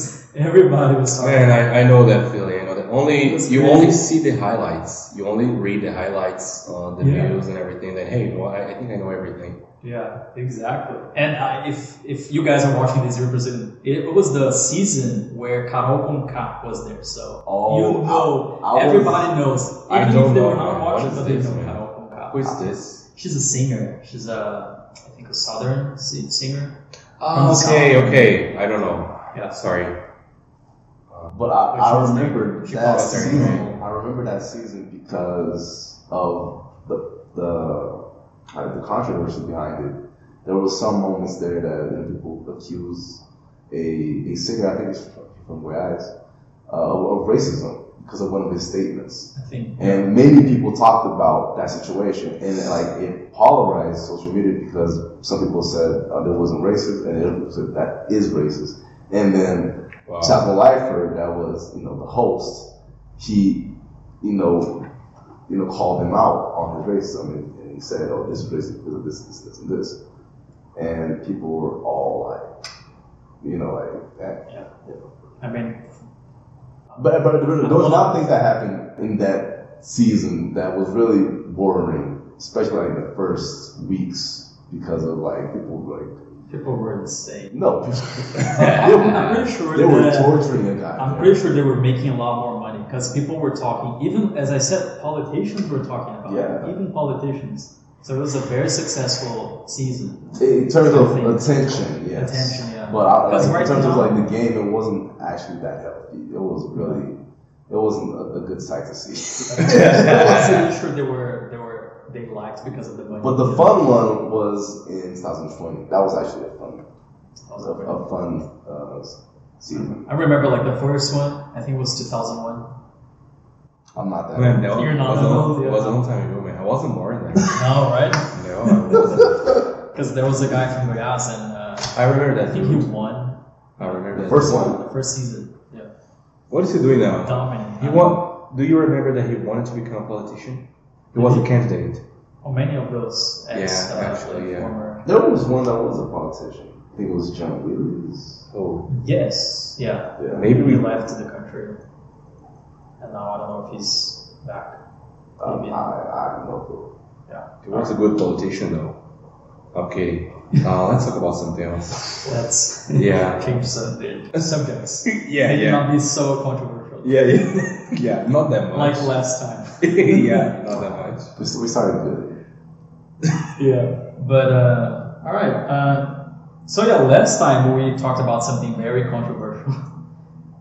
everybody was talking. Man, I, I know that feeling. I know that. only you only see the highlights. You only read the highlights on the yeah. news and everything. Then hey, you know, I, I think I know everything. Yeah, exactly. And I, if if you guys are watching this, you're Brazilian. It was the season where Karol Conká was there, so oh, you know, I, I everybody was, knows. Even I don't if they know. Were not watching, but they know Karol Conká. Who is this? She's a singer. She's a I think a southern singer. Oh, okay, South. Okay. I don't know. Yeah, sorry. But I, I remember that season. I remember that season because of the the uh, the controversy behind it. There were some moments there that people accused a a singer, I think it's from Goiás, uh, of, of racism because of one of his statements. I think, yeah. And many people talked about that situation, and like it polarized social media because some people said uh, it wasn't racist, and other people said that is racist, and then. Wow. Chapel Leifert, that was, you know, the host, he, you know, you know, called him out on his racism and, and he said, oh, this is racist because of this, this, this, and this. And people were all like, you know, like that. Yeah. You know. I mean, but, but, but there was a lot of things that happened in that season that was really worrying, especially like the first weeks because of like people like. People were insane. No, they were, I'm pretty sure they that, were torturing a guy. I'm pretty sure they were making a lot more money because people were talking. Even as I said, politicians were talking about yeah. it. Even politicians. So it was a very successful season in terms of attention. Yes, attention. Yeah. But I, like, right in terms now, of like the game, it wasn't actually that healthy. It was really, it wasn't a, a good sight to see. I'm pretty sure they were. They were they liked because of the money. But the fun one was in twenty twenty. That was actually a fun, was a, a fun uh, season. I remember like the first one. I think it was two thousand one. I'm not that. Man, no, you're not. It was, yeah. was a long time ago, man. I wasn't born then. No, right? No, I wasn't. Because there was a guy from Goiás, and uh, I remember that. I think dude. he won. I remember the that first one. one, the first season. Yeah. What is he doing now? Dominant. He won. Do you remember that he wanted to become a politician? He was a candidate. Oh, many of those ex yeah, uh, actually, yeah. former. There was one that was a politician. I think it was John Williams. Oh. Yes. Yeah. yeah. Maybe we left the country, and now I don't know if he's back. Um, Maybe. I I don't know. Yeah. He was a good politician, though. Okay. Now uh, let's talk about something else. Let's yeah change subject. subjects. Yeah, Maybe yeah. Not be so controversial. Yeah, yeah, yeah. Not that much. Like last time. yeah, not that much. We, we started good. yeah, but uh, all right. Uh, so yeah, last time we talked about something very controversial,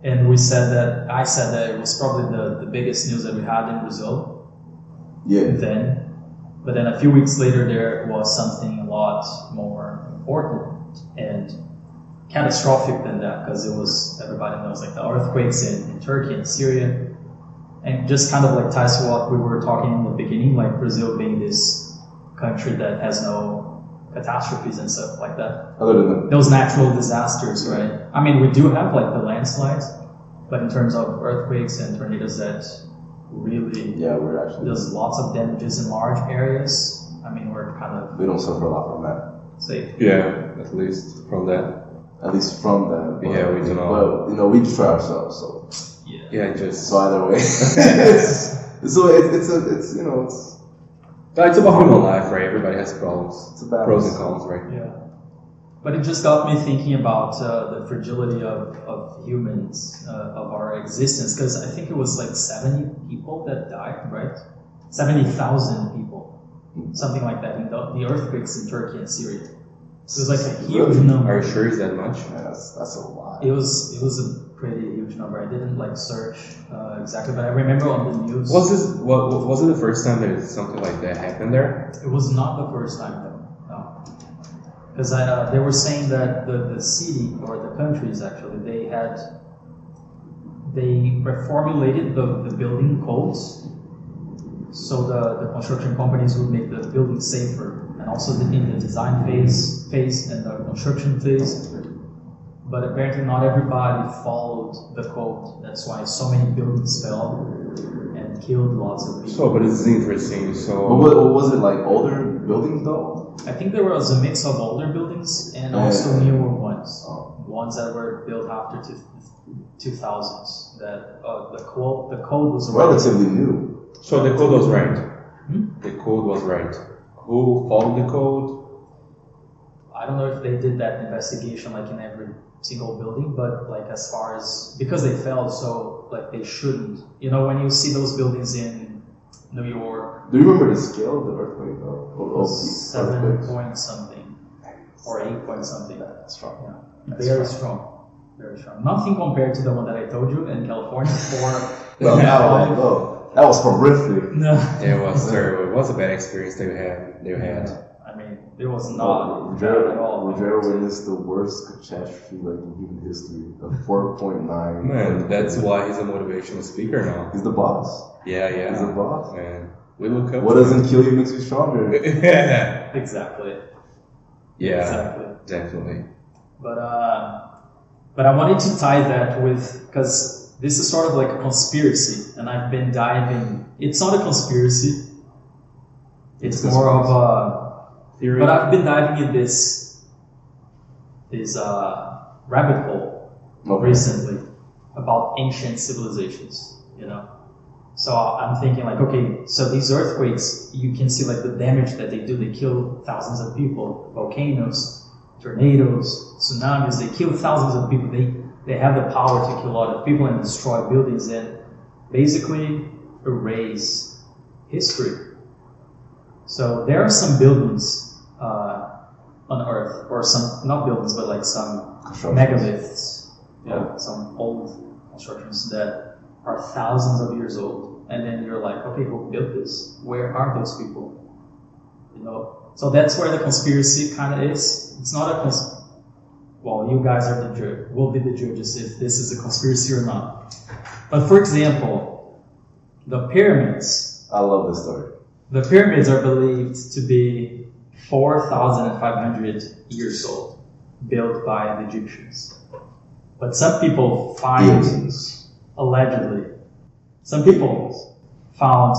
and we said that I said that it was probably the, the biggest news that we had in Brazil. Yeah. Then, but then a few weeks later, there was something a lot more important and catastrophic than that, because it was everybody knows like the earthquakes in, in Turkey and Syria. And just kind of like ties to what we were talking in the beginning, like Brazil being this country that has no catastrophes and stuff like that. Other than those natural disasters, right? I mean, we do have like the landslides, but in terms of earthquakes and tornadoes that really, yeah, we're actually there's lots of damages in large areas. I mean, we're kind of we don't suffer a lot from that. Safe. Yeah, at least from that. At least from that. But, yeah, we do not. Well, you know, we try ourselves, so. Yeah. yeah, just so either way. so it, it's a, it's you know, it's it's about human life, right? Everybody has problems. It's about pros and cons, right? Yeah. But it just got me thinking about uh, the fragility of, of humans, uh, of our existence, because I think it was like seventy people that died, right? Seventy thousand people, something like that, in the, the earthquakes in Turkey and Syria. So it was like a huge really? number. Are you sure it's that much? Yeah, that's, that's a lot. It was. It was a. pretty huge number. I didn't like search uh, exactly, but I remember on the news. Was this? What, was it the first time that something like that happened there? It was not the first time, though. No, because uh, they were saying that the, the city or the countries actually they had they reformulated the, the building codes, so the, the construction companies would make the building safer, and also in the design phase, phase and the construction phase. But apparently not everybody followed the code. That's why so many buildings fell and killed lots of people. So, but it's interesting. So, but what, what was it like older buildings though? I think there was a mix of older buildings and also yeah. newer ones, oh. ones that were built after two thousands. That uh, the code the code was relatively right. new. So the code was right. Hmm? The code was right. Who followed the code? I don't know if they did that investigation like in every single building, but like as far as because they fell, so like they shouldn't. You know, when you see those buildings in New York. Do you remember the scale of the earthquake though? Or, or seven earthquakes? Point something or eight point something. That's strong. Yeah. That's very strong. strong. Very strong. Nothing compared to the one that I told you in California for well, now, well, that was horrific. No. It was terrible. It was a bad experience they had. They had. I mean, it was not oh, Roger, at all. Roger witnessed the worst catastrophe like in human history. A four point nine. Man, that's why he's a motivational speaker now. He's the boss. Yeah, yeah. He's the boss. Man, we look up. What doesn't kill you makes you stronger. Yeah. Exactly. Yeah. Exactly. Definitely. But uh. But I wanted to tie that with, because this is sort of like a conspiracy, and I've been diving. It's not a conspiracy. It's, it's more of a theory. But I've been diving in this this uh, rabbit hole okay. recently about ancient civilizations, you know. So I'm thinking like, okay, so these earthquakes, you can see like the damage that they do. They kill thousands of people, volcanoes. Tornadoes, tsunamis, they kill thousands of people. They they have the power to kill a lot of people and destroy buildings and basically erase history. So there are some buildings uh, on Earth, or some, not buildings, but like some megaliths, yeah, oh. some old constructions that are thousands of years old. And then you're like, okay, who built this? Where are those people? You know. So that's where the conspiracy kind of is. It's not a cons- well, you guys are the judge. We'll be the judges if this is a conspiracy or not. But for example, the pyramids. I love this story. The pyramids are believed to be four thousand five hundred years old, built by the Egyptians. But some people find, yes. allegedly, some people found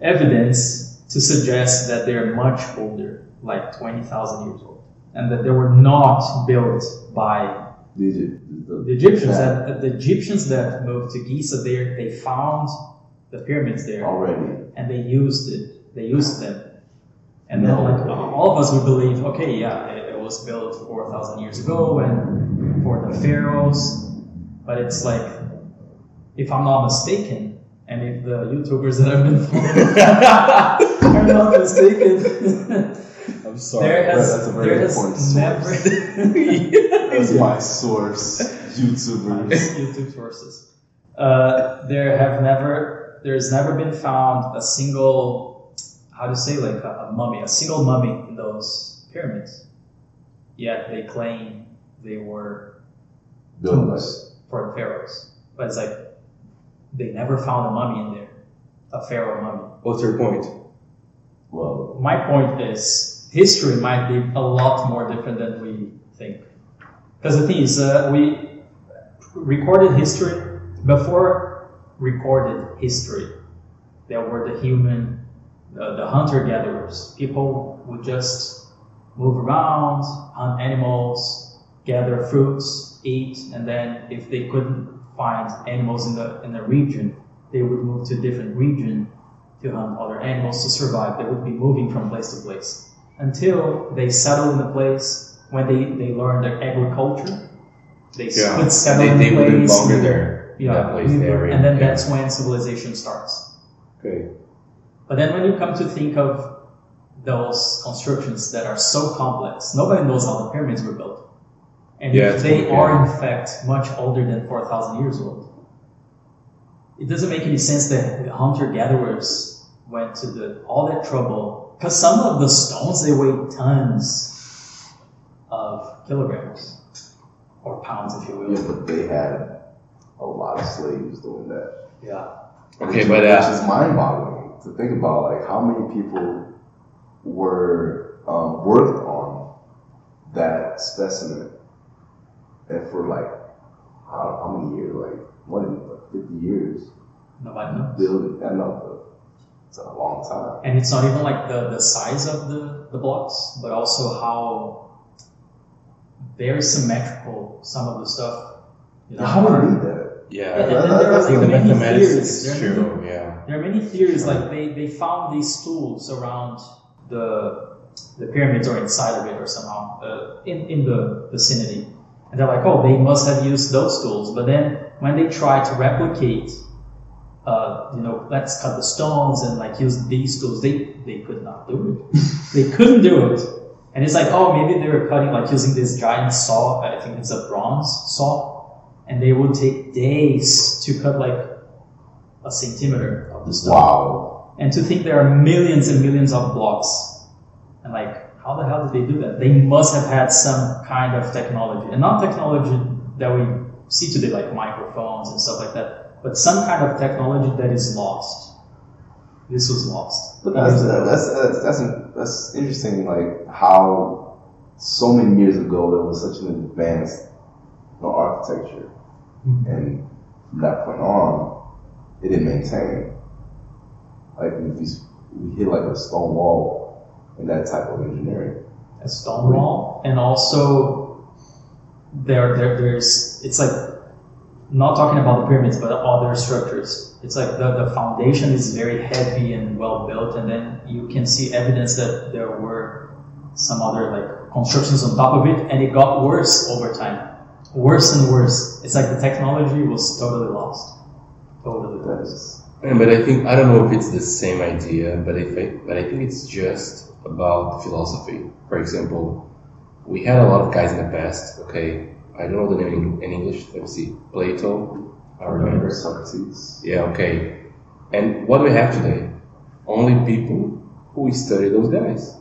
evidence to suggest that they're much older, like twenty thousand years old, and that they were not built by the, the, the Egyptians. That, that the Egyptians that moved to Giza there, they found the pyramids there already, and they used it. They used them, and no. then like all of us would believe, okay, yeah, it, it was built four thousand years ago, and for the pharaohs. But it's like, if I'm not mistaken. And if the YouTubers that I've been following are not mistaken, I'm sorry. There has, that's a very there important has source. Never. yeah. That's my source. YouTubers. YouTube sources. Uh, there have never, there's never been found a single, how to say, like a, a mummy, a single mummy in those pyramids. Yet they claim they were tombs for the pharaohs. But it's like, they never found a mummy in there, a pharaoh mummy. What's your point? Well, my point is history might be a lot more different than we think. Because the thing is, uh, we recorded history before recorded history. There were the human, uh, the hunter-gatherers. People would just move around, hunt animals, gather fruits, eat, and then if they couldn't find animals in the in the region, they would move to a different region to hunt other animals to survive. They would be moving from place to place until they settled in the place. When they, they learned their agriculture, they yeah. could settle they, in the place. They would longer there, yeah, that place there, and then yeah. that's when civilization starts. Okay. But then when you come to think of those constructions that are so complex, nobody knows how the pyramids were built. And yeah, if they are, in fact, much older than four thousand years old, it doesn't make any sense that the hunter-gatherers went to the, all that trouble. Because some of the stones, they weigh tons of kilograms, or pounds, if you will. Yeah, but they had a lot of slaves doing that. Yeah. Okay, which, but... Uh, which is mind-boggling to think about, like, how many people were um, worked on that specimen. And for like, I don't know how many years, like, what, like fifty years? Nobody knows. Building, I know, but it's a long time. And it's not even like the, the size of the, the blocks, but also how very symmetrical some of the stuff You know, how do we do that? Yeah, yeah. That, that, that's I think the mathematics is true. Yeah, there are many theories. Like they, they found these tools around the the pyramids or inside of it or somehow uh, in in the vicinity, and they're like, oh, they must have used those tools. But then when they try to replicate, uh, you know, let's cut the stones and like use these tools, they they could not do it. They couldn't do it. And it's like, oh, maybe they were cutting, like using this giant saw, I think it's a bronze saw, and they would take days to cut like a centimeter of the stone. Wow. And to think there are millions and millions of blocks. And like, how the hell did they do that? They must have had some kind of technology, and not technology that we see today, like microphones and stuff like that, but some kind of technology that is lost. This was lost. But that's, uh, that's, that's, that's, that's interesting, like, how so many years ago there was such an advanced, you know, architecture. Mm-hmm. And from that point on, it didn't maintain. Like, we, we hit, like, a stone wall in that type of engineering. A stone Wait. wall? And also, there, there, there's, it's like, not talking about the pyramids, but other structures. It's like the, the foundation is very heavy and well built, and then you can see evidence that there were some other like constructions on top of it, and it got worse over time. Worse and worse. It's like the technology was totally lost. Totally lost. Yeah, but I think, I don't know if it's the same idea, but if I, but I think it's just about philosophy. For example, we had a lot of guys in the past, okay, I don't know the name in English. Let me see. Plato, I remember. Socrates. Yeah, okay. And what do we have today? Only people who study those guys.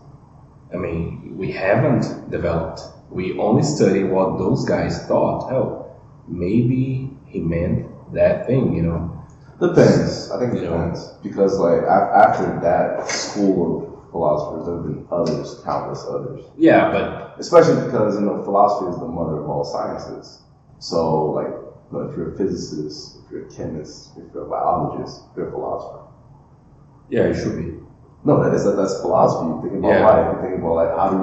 I mean, we haven't developed. We only study what those guys thought. Oh, maybe he meant that thing, you know. Depends. I think it depends. Know. Because, like, after that school of philosophers, there have been others, countless others. Yeah, but especially because, you know, philosophy is the mother of all sciences. So, like, you know, if you're a physicist, if you're a chemist, if you're a biologist, if you're a philosopher. Yeah, you should be. No, that is that's philosophy. You think about yeah. life. You think about, like, how do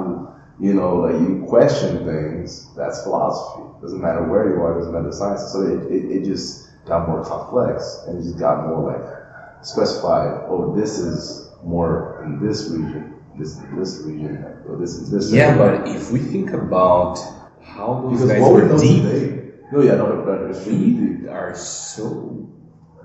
you, you know, like, you question things. That's philosophy. It doesn't matter where you are. It doesn't matter the sciences. So it, it it just got more complex, and it just got more like specified. Oh, this is more in this region, this in this region, or this in this region. Yeah, but if we think about how those because guys what were deep, today, no, yeah, no, but feet are so,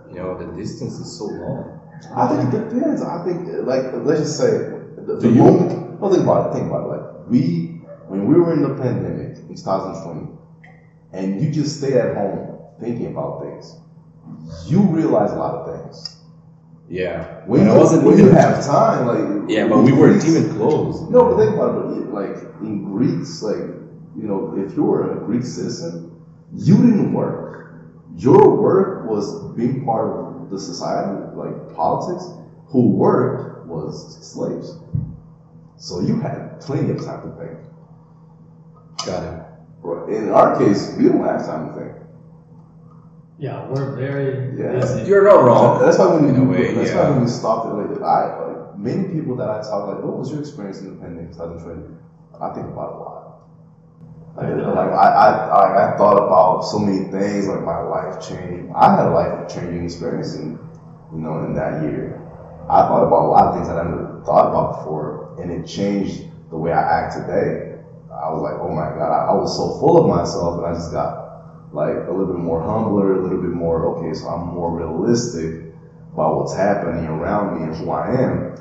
you know, the distance is so long. I think it depends. I think, like, let's just say, the, the moment, well, think about it, think about it. Like, we, when we were in the pandemic in twenty twenty, and you just stay at home thinking about things, you realize a lot of things. Yeah, when, I wasn't when you have time, like yeah, but we weren't even close. No, but think about it. Like in Greece, like you know, if you were a Greek citizen, you didn't work. Your work was being part of the society, like politics. Who worked was slaves, so you had plenty of time to think. Got it. In our case, we don't have time to think. Yeah, we're very yeah. busy. You're not wrong. That's why when you way, that's yeah. why when we stopped it, like, I like many people that I talk like, what was your experience in the pandemic twenty twenty? I think about it a lot. Like, I, like I, I I I thought about so many things, like my life changed. I had a life changing experience in you know in that year. I thought about a lot of things that I never thought about before, and it changed the way I act today. I was like, oh my god, I, I was so full of myself, and I just got like a little bit more humbler, a little bit more, okay, so I'm more realistic about what's happening around me and who I am,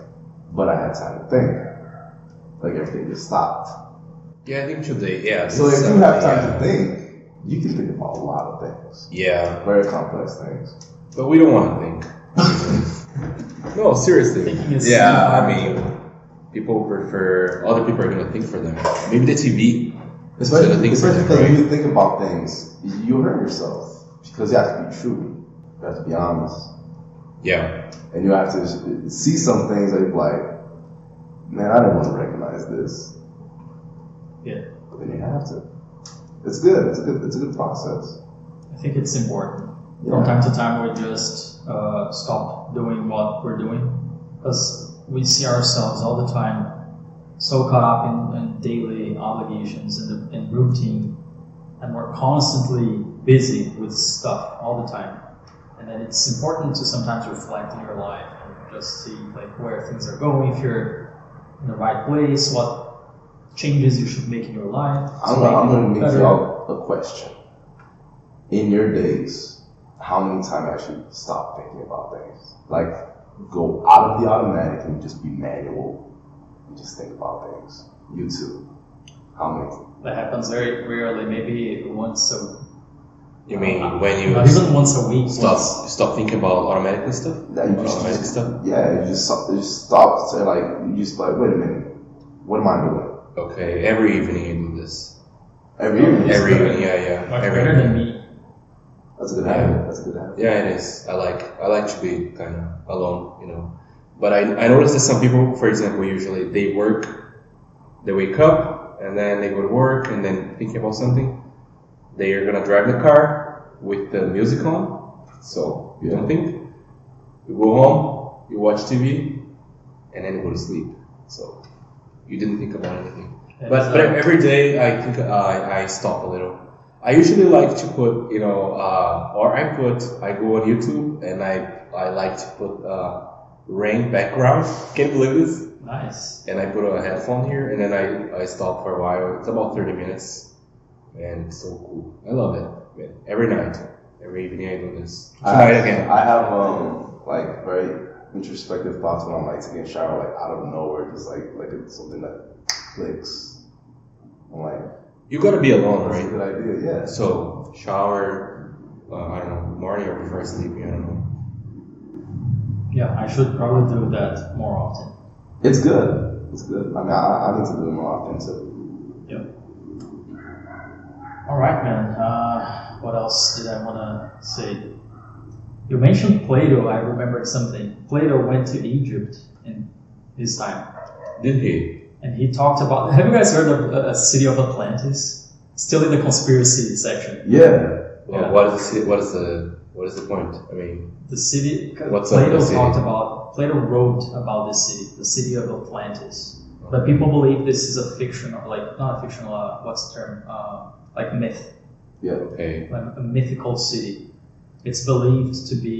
but I had time to think. Like everything just stopped. Yeah, I think today, yeah. So if you have time yeah. to think, you can think about a lot of things. Yeah. Very complex things. But we don't want to think. No, seriously. Yeah, I mean, people prefer, other people are going to think for them. Maybe the T V. Especially because when you think about things, you hurt yourself because you have to be true. You have to be honest. Yeah. And you have to see some things that you're like, man, I don't want to recognize this. Yeah. But then you have to. It's good. It's a good, it's a good process. I think it's important. Yeah. From time to time, we just uh, stop doing what we're doing because we see ourselves all the time so caught up in, in daily obligations and, and routine, and we're constantly busy with stuff all the time, and that it's important to sometimes reflect in your life and just see like where things are going, if you're in the right place, what changes you should make in your life. I'm going to make y'all a question. In your days, how many times actually stop thinking about things? Like, go out of the automatic and just be manual and just think about things. You too. How many? That happens very rarely, maybe once a... You mean uh, when you... Not even once a week. Stop, stop thinking about automatic stuff? Yeah, you just, automatic stuff? Yeah, you just, you just stop to like, you just like, wait a minute, what am I doing? Okay, every evening you do this. Every oh, evening? Every evening, yeah, yeah. Much every better evening. Than me. That's a good yeah. habit, that's a good habit. Yeah, it is. I like, I like to be kind of alone, you know. But I, I noticed that some people, for example, usually they work, they wake up, and then they go to work, and then thinking about something. They are going to drive the car with the music on, so you yeah. don't think. You go home, you watch T V, and then you go to sleep. So you didn't think about anything. And but but every day I think uh, I stop a little. I usually like to put, you know, uh, or I put, I go on YouTube and I I like to put uh, rain background. Can you believe this? Nice. And I put a headphone here and then I, I stop for a while. It's about thirty minutes. Man, it's so cool. I love it. Man, every night, every evening I do this. Try it again. I have um like very introspective thoughts when I'm like taking a shower, like out of nowhere, just like like it's something that clicks. I'm like, you gotta be alone, right? That's a good idea, yeah. So shower, uh, I don't know, morning or before sleeping, I don't know. Yeah, I should probably do that more often. It's good. It's good. I mean, I, I need to do it more often too. Yeah. Alright man, uh, what else did I want to say? You mentioned Plato, I remembered something. Plato went to Egypt in his time. Did he? And he talked about, have you guys heard of a uh, city of Atlantis? Still in the conspiracy section. Yeah. Well, yeah. What is the, what is the, what is the point? I mean, the city, what's Plato the talked city? about, Plato wrote about this city, the city of Atlantis. Okay. But people believe this is a fiction, of like, not a fictional, uh, what's the term? Uh, Like myth. Yeah, okay. Like a mythical city. It's believed to be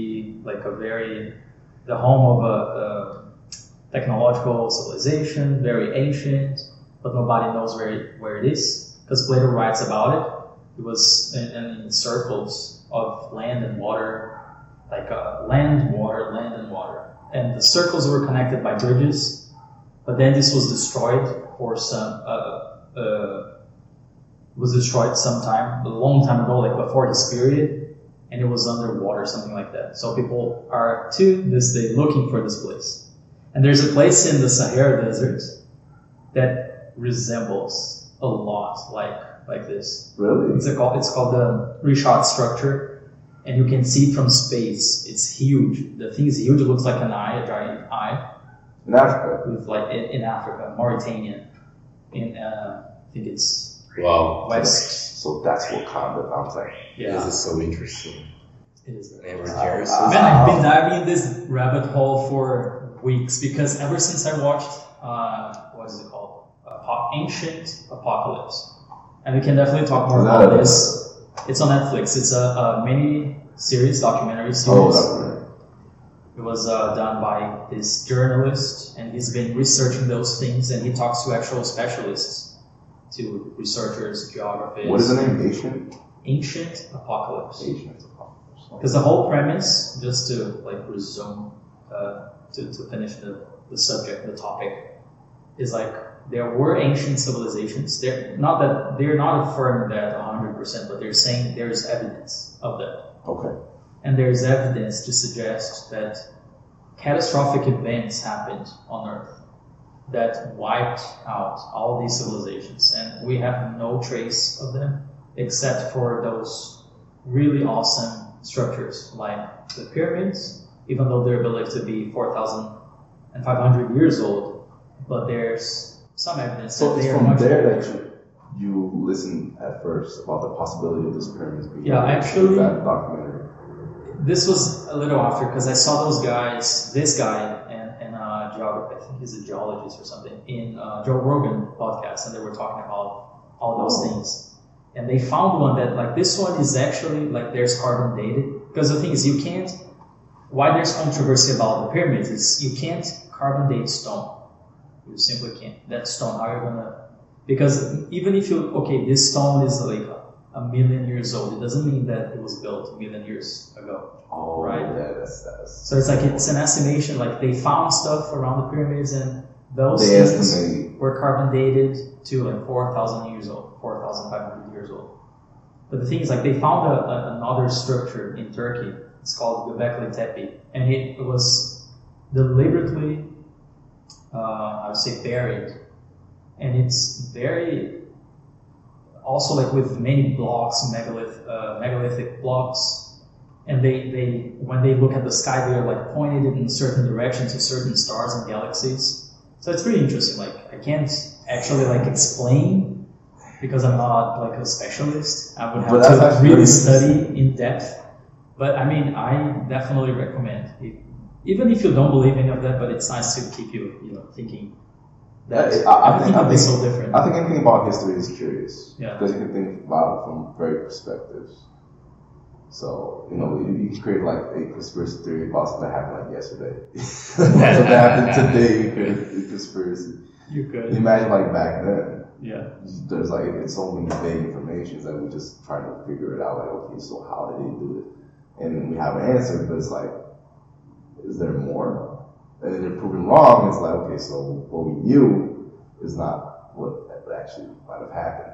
like a very, the home of a, a technological civilization, very ancient, but nobody knows where it, where it is. Because Plato writes about it. It was in, in circles of land and water, like uh, land, water, land and water. And the circles were connected by bridges, but then this was destroyed for some, uh, uh, was destroyed sometime, a long time ago, like before his period, and it was underwater, something like that. So people are to this day looking for this place. And there's a place in the Sahara Desert that resembles a lot like like this. Really? It's, a, it's called the Rishat Structure, and you can see it from space. It's huge. The thing is huge. It looks like an eye, a giant eye. In Africa? With like, in, in Africa, Mauritania. In, uh, I think it's... Wow. West. So that's what kind of I'm like. Yeah. This is so interesting. It is. Man, I've been diving in this rabbit hole for weeks because ever since I watched, uh, what is it called? Ancient Apocalypse. And we can definitely talk more about it? this. It's on Netflix. It's a, a mini series, documentary series. Oh, it was uh, done by this journalist, and he's been researching those things, and he talks to actual specialists. To researchers, geographers. What is the name? Ancient? Ancient Apocalypse. Ancient Apocalypse. Because the whole premise, just to like resume, uh, to, to finish the, the subject, the topic, is like there were ancient civilizations. They're not that they're not affirming that one hundred percent, but they're saying there's evidence of that. Okay. And there's evidence to suggest that catastrophic events happened on Earth that wiped out all these civilizations, and we have no trace of them except for those really awesome structures like the pyramids, even though they're believed to be four thousand five hundred years old, but there's some evidence so that they are much older. So it's from there that you, you listened at first about the possibility of these pyramids being yeah, actually, that documentary. This was a little after, because I saw those guys, this guy, geography, I think he's a geologist or something, in uh, Joe Rogan podcast, and they were talking about all those oh. things. And they found one that, like, this one is actually, like, there's carbon dated. Because the thing is, you can't, why there's controversy about the pyramids is you can't carbon date stone. You simply can't. That stone, how are you gonna, because even if you, okay, this stone is like a million years old, it doesn't mean that it was built a million years ago. Oh, right? Yeah, that's, that's, so it's like, it's an estimation, like they found stuff around the pyramids and those they things estimate. were carbon dated to like four thousand years old, four thousand five hundred years old. But the thing is, like, they found a, a, another structure in Turkey. It's called Göbekli Tepe. And it was deliberately, uh, I would say, buried. And it's very, also like with many blocks, megalith, uh, megalithic blocks. And they, they, when they look at the sky, they are like pointed in certain directions to certain stars and galaxies. So it's pretty interesting. Like, I can't actually like explain, because I'm not like a specialist. I would have but to really study in depth. But I mean, I definitely recommend it. Even if you don't believe any of that, but it's nice to keep you, you know, thinking that I, I, I think it'd be so different. I think anything about history is curious. Yeah. Because you can think about it from various perspectives. So, you know, you can create like a conspiracy theory about something that happened like yesterday. Something happened today, you create a conspiracy. You could. Imagine like back then. Yeah. There's like, it's so many vague informations that we just trying to figure it out. Like, okay, so how did they do it? And then we have an answer, but it's like, is there more? And then they're proven wrong. It's like, okay, so what we knew is not what actually might have happened.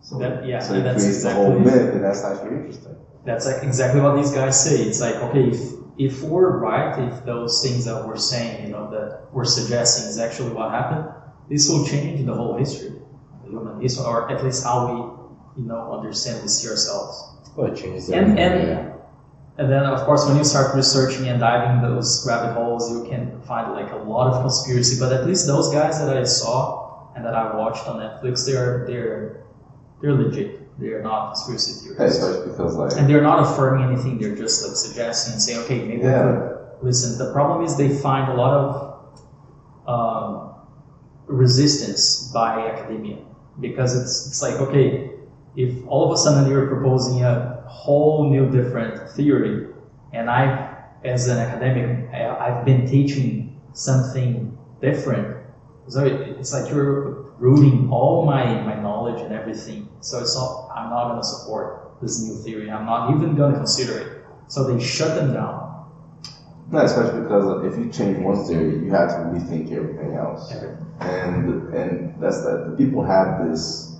So that, yeah, so it that's creates exactly, the whole myth, and that's actually interesting. That's like exactly what these guys say. It's like, okay, if, if we're right, if those things that we're saying, you know, that we're suggesting is actually what happened, this will change the whole history. Human history, or at least how we, you know, understand and see ourselves. Well, it changes everything. And, and, yeah. and then, of course, when you start researching and diving those rabbit holes, you can find, like, a lot of conspiracy. But at least those guys that I saw and that I watched on Netflix, they're they're they're legit. They're not conspiracy theorists. Especially because, like, and they're not affirming anything. They're just, like, suggesting and saying, okay, maybe yeah. we could listen. The problem is they find a lot of um, resistance by academia. Because it's it's like, okay, if all of a sudden you're proposing a whole new different theory, and I, as an academic, I, I've been teaching something different, so it, it's like you're rooting all my, my knowledge and everything, so it's not, I'm not going to support this new theory, I'm not even going to consider it. So they shut them down. No, especially because if you change one theory, you have to rethink everything else. Everything. And and that's that. The people have this.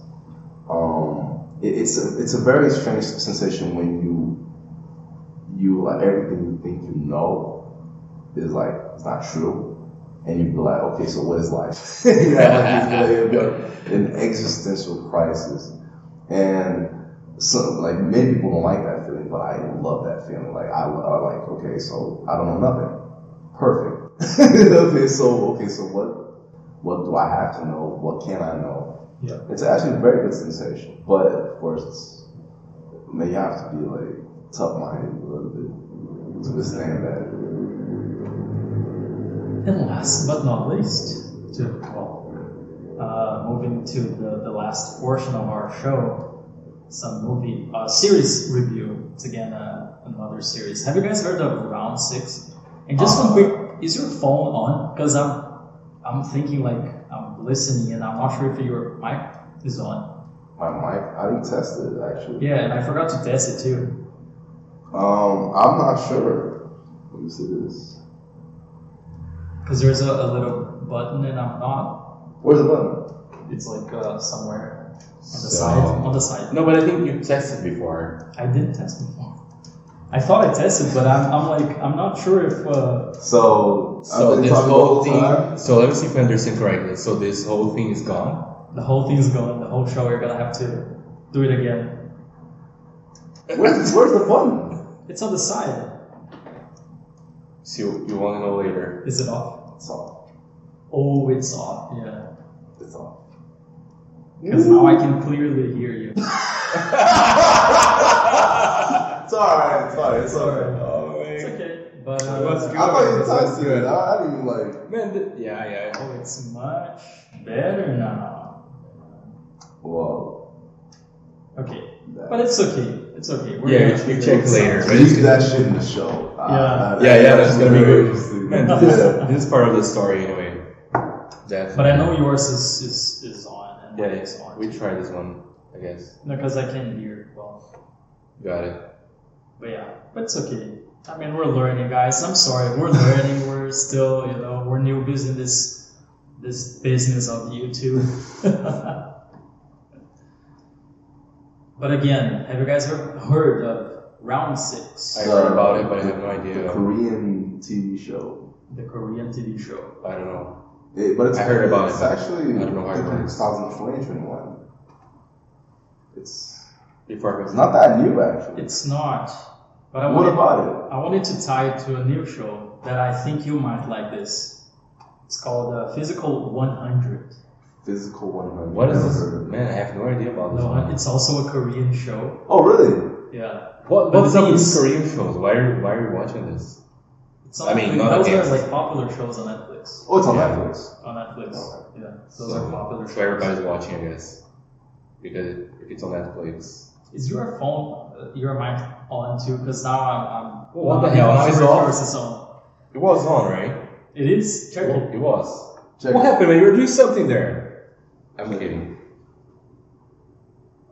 Um, it, it's a it's a very strange sensation when you you like everything you think you know is like it's not true, and you be like, okay, so what is life? You have like this like an existential crisis, and so like many people don't like that feeling, but I love that feeling. Like I, I like okay, so I don't know nothing. Perfect. okay, so okay, so what? What do I have to know? What can I know? Yeah. It's actually a very good sensation. But of course, it's, I mean, you have to be like tough-minded a little bit to withstand that. And last but not least, to well, uh, moving to the, the last portion of our show, some movie uh, series review. It's again uh, another series. Have you guys heard of Round six? And just um, one quick, is your phone on? Because I'm. I'm thinking like I'm listening, and I'm not sure if your mic is on. My mic? I didn't test it actually. Yeah, and I forgot to test it too. Um, I'm not sure. Let me see this. Because there's a, a little button, and I'm not. Where's the button? It's like uh, somewhere on the so, side. On the side. No, but I think you tested before. I did test before. I thought I tested, but I'm, I'm like, I'm not sure if. Uh, so, so this whole thing. Time. So let me see if I understand correctly. So this whole thing is gone. The whole thing is gone. The whole show. You're gonna have to do it again. Where's, where's the button? It's on the side. So you, you want to know later? Is it off? It's off. Oh, it's off. Yeah. It's off. Because now I can clearly hear you. It's alright, it's alright, it's alright. Oh, it's okay. But uh, I thought you touched it. I didn't even like. Man, th- yeah, yeah. Oh, it's much better now. Whoa. Okay, but it's okay. It's okay. We're yeah, we check later. But leave that shit in the show. Yeah, uh, that, yeah, yeah. That's, that's gonna be good. This is part of the story anyway. Definitely. But I know yours is is, is on. And yeah, it's on. We try this one, I guess. No, because I can't hear it well. Got it. But yeah, but it's okay. I mean, we're learning, guys. I'm sorry, we're learning. We're still, you know, we're newbies in this this business of YouTube. But again, have you guys ever heard of Round six? I heard about it, but I have no idea. The Korean T V show. The Korean T V show. I don't know. It, but it's, I heard about it's it. Actually, I don't know why. twenty twenty-one. It's before. It's not that new, actually. It's not. But I what wanted, about it? I wanted to tie it to a new show that I think you might like. This. It's called uh, Physical one hundred. Physical one hundred. What is this? Man, I have no idea about this. No, one. It's also a Korean show. Oh, really? Yeah. What What's up with Korean shows? Why are Why are you watching this? It's on I mean, not those against. Are like popular shows on Netflix. Oh, it's on yeah. Netflix. On Netflix. Okay. Yeah, those so, are popular. So shows. Everybody's watching, I guess, because if it's on Netflix. Is your phone, your mic on too? Because now I'm. I'm well, what the hell? Now it's off. It was on, right? It is. Check well, it. It was. Check what it. Happened? Man? You were doing something there. I'm kidding.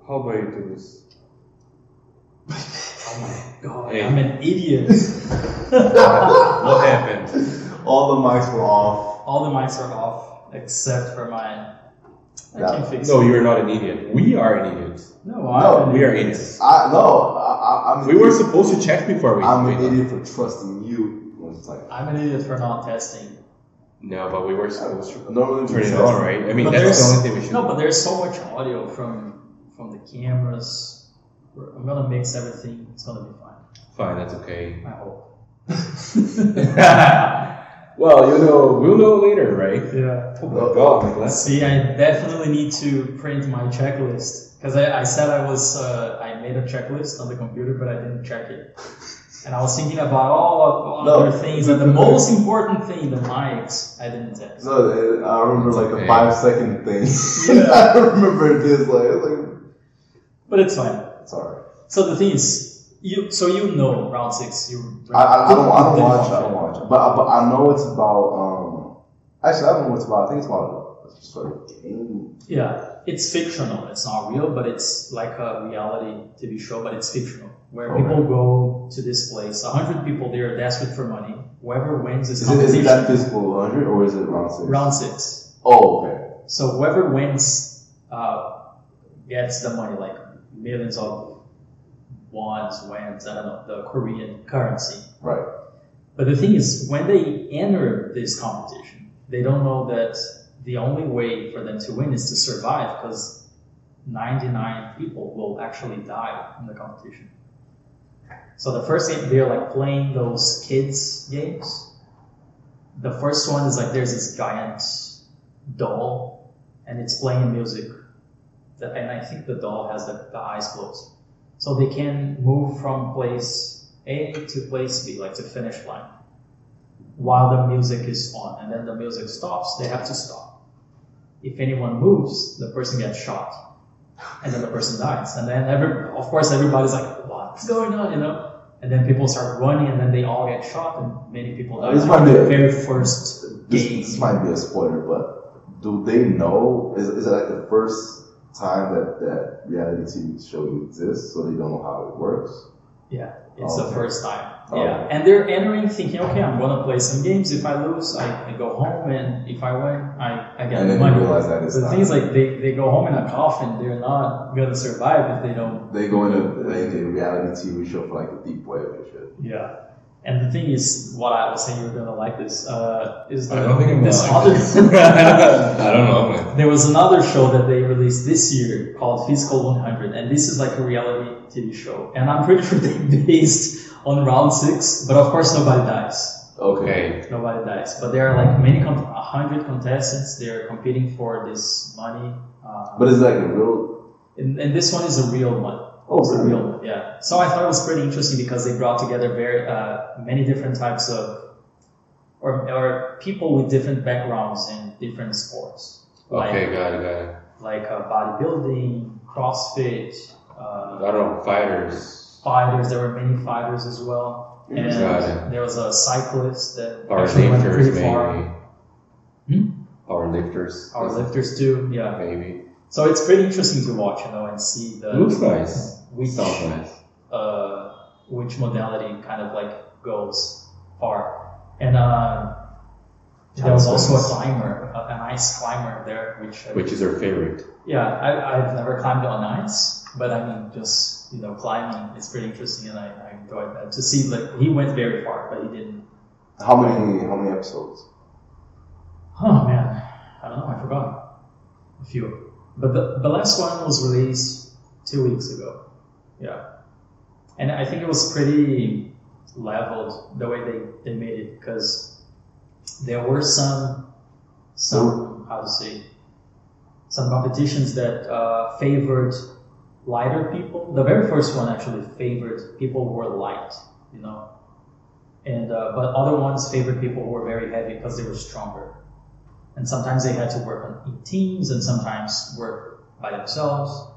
How about you do this? Oh my god, hey. I'm an idiot. What happened? All the mics were off. All the mics are off, except for mine. I yeah. can't fix no, it. No, you're not an idiot. We are an idiot. No, I'm no, we are idiots. I, no, I, I'm We were supposed to check before we I'm an idiot for trusting you. Like, I'm an idiot for not testing. No, but we were supposed to normally turn it on, right? I mean, but that's the only thing we should. No, but there's so much audio from from the cameras. We're, I'm gonna mix everything. It's gonna be fine. Fine, that's okay. I hope. Well, you know, we'll know later, right? Yeah. Oh my God, let's see. I definitely need to print my checklist because I, I said I was uh, I made a checklist on the computer, but I didn't check it. And I was thinking about all of all no, other things, and the most important thing, the mics, I didn't test. No, I remember it's like okay. a five-second thing. Yeah. I remember this like, like. But it's fine. It's alright. So the thing is, you so you know Round Six. You. I, I, I don't. I don't watch. I don't watch. But but I know it's about. Um, actually, I don't know what it's about. I think it's about a sort of game. Yeah, it's fictional. It's not real, but it's like a reality T V show, but it's fictional. Where okay. people go to this place, a hundred people there, desperate for money. Whoever wins this is competition. It, is it that Physical one hundred or is it Round six? Round six. Oh, okay. So whoever wins uh, gets the money, like millions of wands, wands, I don't know, the Korean currency. Right. But the thing is, when they enter this competition, they don't know that the only way for them to win is to survive, because ninety-nine people will actually die in the competition. So the first game, they're like playing those kids games. The first one is like there's this giant doll and it's playing music. And I think the doll has the, the eyes closed. So they can move from place A to place B, like to finish line, while the music is on. And then the music stops, they have to stop. If anyone moves, the person gets shot. And then the person dies. And then, every, of course, everybody's like, what's going on, you know? And then people start running, and then they all get shot, and many people die. This might be the very first this, game. This might be a spoiler, but do they know? Is, is it like the first time that, that reality T V show exists, so they don't know how it works? Yeah, it's oh, the okay. first time. Oh. Yeah, and they're entering thinking, okay, I'm going to play some games. If I lose, I, I go home, and if I win, I, I get and then money. You realize that it's the thing is, like, they, they go home in a coffin. They're not going to survive if they don't. They go into like, a reality T V show for like a deep web and shit. Yeah. And the thing is, what I was saying you were going to like this, uh, is that I don't think this like other... This. I don't know, man. There was another show that they released this year called Physical one hundred, and this is like a reality T V show. And I'm pretty sure they based on Round six, but of course nobody dies. Okay. Nobody dies. But there are like many, con- one hundred contestants, they're competing for this money. Um, but it's like a real... And, and this one is a real one. Oh, it's really? Real, yeah. So I thought it was pretty interesting because they brought together very uh, many different types of, or, or people with different backgrounds in different sports. Like, okay, got it, got it. Like uh, bodybuilding, CrossFit, Uh, a lot of fighters. Fighters. There were many fighters as well. And exactly. There was a cyclist that Power actually went pretty maybe. far. Hmm? Power lifters. Power lifters too. Yeah. Maybe. So it's pretty interesting to watch, you know, and see the looks nice. Which, nice. Uh, which modality kind of like goes far. And uh, there was also a climber, a, an ice climber there, which I, which is her favorite. Yeah, I, I've never climbed on ice, but I mean, just you know, climbing is pretty interesting, and I, I enjoyed that. To see, like, he went very far, but he didn't. How many how many episodes? Oh man, I don't know. I forgot a few, but the the last one was released two weeks ago. Yeah, and I think it was pretty leveled the way they they made it because. There were some, some how to say, some competitions that uh, favored lighter people. The very first one actually favored people who were light, you know, and uh, but other ones favored people who were very heavy because they were stronger. And sometimes they had to work on teams, and sometimes work by themselves.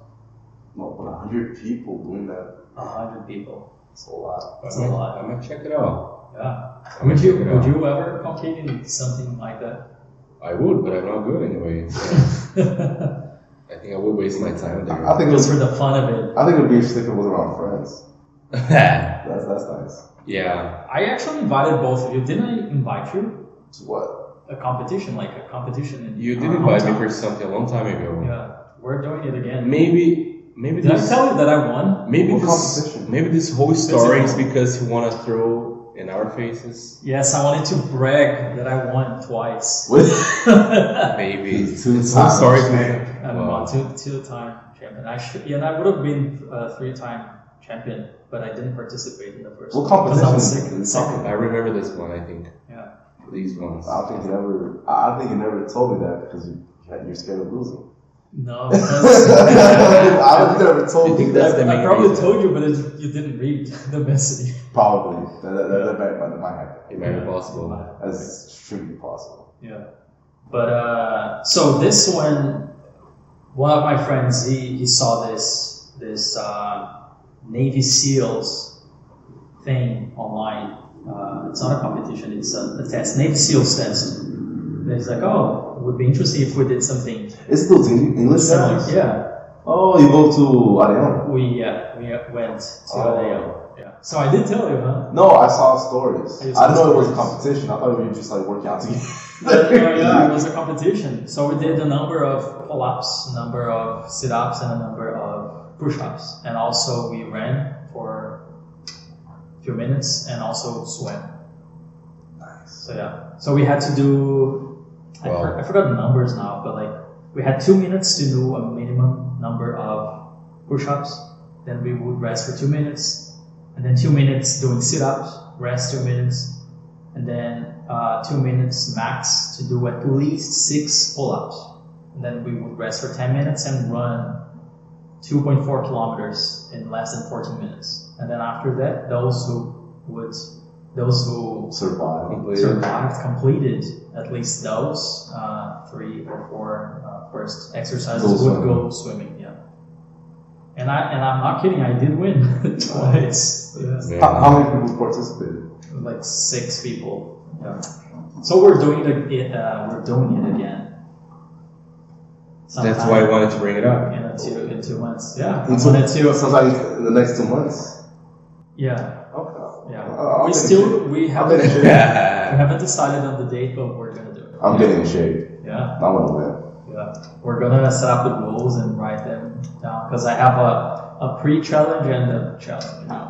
No, but a hundred people doing that. A hundred people. That's a lot. That's I'm a lot. I'm gonna check it out. Yeah. Would you would you ever compete in something like that? I would, but I'm not good anyway. So I think I would waste my time there. I think just for the fun of it. I think it would be interesting if it was around friends. that's that's nice. Yeah. I actually invited both of you. Didn't I invite you? To what? A competition, like a competition. In you did invite me for something a long time ago. Yeah. We're doing it again. Maybe. Maybe did this, I tell you that I won? Maybe what this competition? Maybe this whole story Physical. Is because you want to throw. In our faces? Yes, I wanted to brag that I won twice. What? Maybe. Two times. I'm sorry, man. I wow. won two, two time champion. I should, yeah, I would have been uh, three time champion, but I didn't participate in the first what one. What competition? I was sick in the second. I remember this one, I think. Yeah. These ones. I think you never, I think you never told me that because you, you're scared of losing. No, because I never told you. That's the I probably reason. Told you, but it, you didn't read the message. Probably that that, that, that, that might happen. It might be possible. That's extremely possible. Yeah, but uh, so this one, one of my friends, he, he saw this this uh, Navy SEALs thing online. Uh, it's not a competition; it's a, a test. Navy SEALs test. And he's like, oh. Would be interesting if we did something. It's still English channels. Yeah. Oh, you go to Areon. We yeah, we went to oh. Areon. Yeah. So I did tell you, huh? No, I saw stories. I didn't know it was a competition. I thought we were just like working out together. yeah, yeah, it was a competition. So we did a number of pull-ups, a number of sit-ups, and a number of push-ups, and also we ran for a few minutes, and also swam. Nice. So yeah. So we had to do. I, wow. for, I forgot the numbers now, but like we had two minutes to do a minimum number of push-ups. Then we would rest for two minutes, and then two minutes doing sit-ups, rest two minutes, and then uh, two minutes max to do at least six pull-ups. And then we would rest for ten minutes and run two point four kilometers in less than fourteen minutes. And then after that, those who would Those who survived completed. survived completed at least those uh, three or four uh, first exercises go would swimming. go swimming. Yeah, and I and I'm not kidding. I did win twice. Yes. Yeah. How, how many people participated? Like six people. Yeah. So we're doing it. Uh, we're doing it again. Sometime That's why I wanted to bring it up. In two in two months. Yeah. In two, two. Sometimes in the next two months. Yeah. Yeah, uh, we still we haven't yeah. we haven't decided on the date, but we're gonna do it. I'm getting in shape. Yeah, I want to win. Yeah, we're gonna set up the goals and write them down because I have a, a pre-challenge and a challenge now.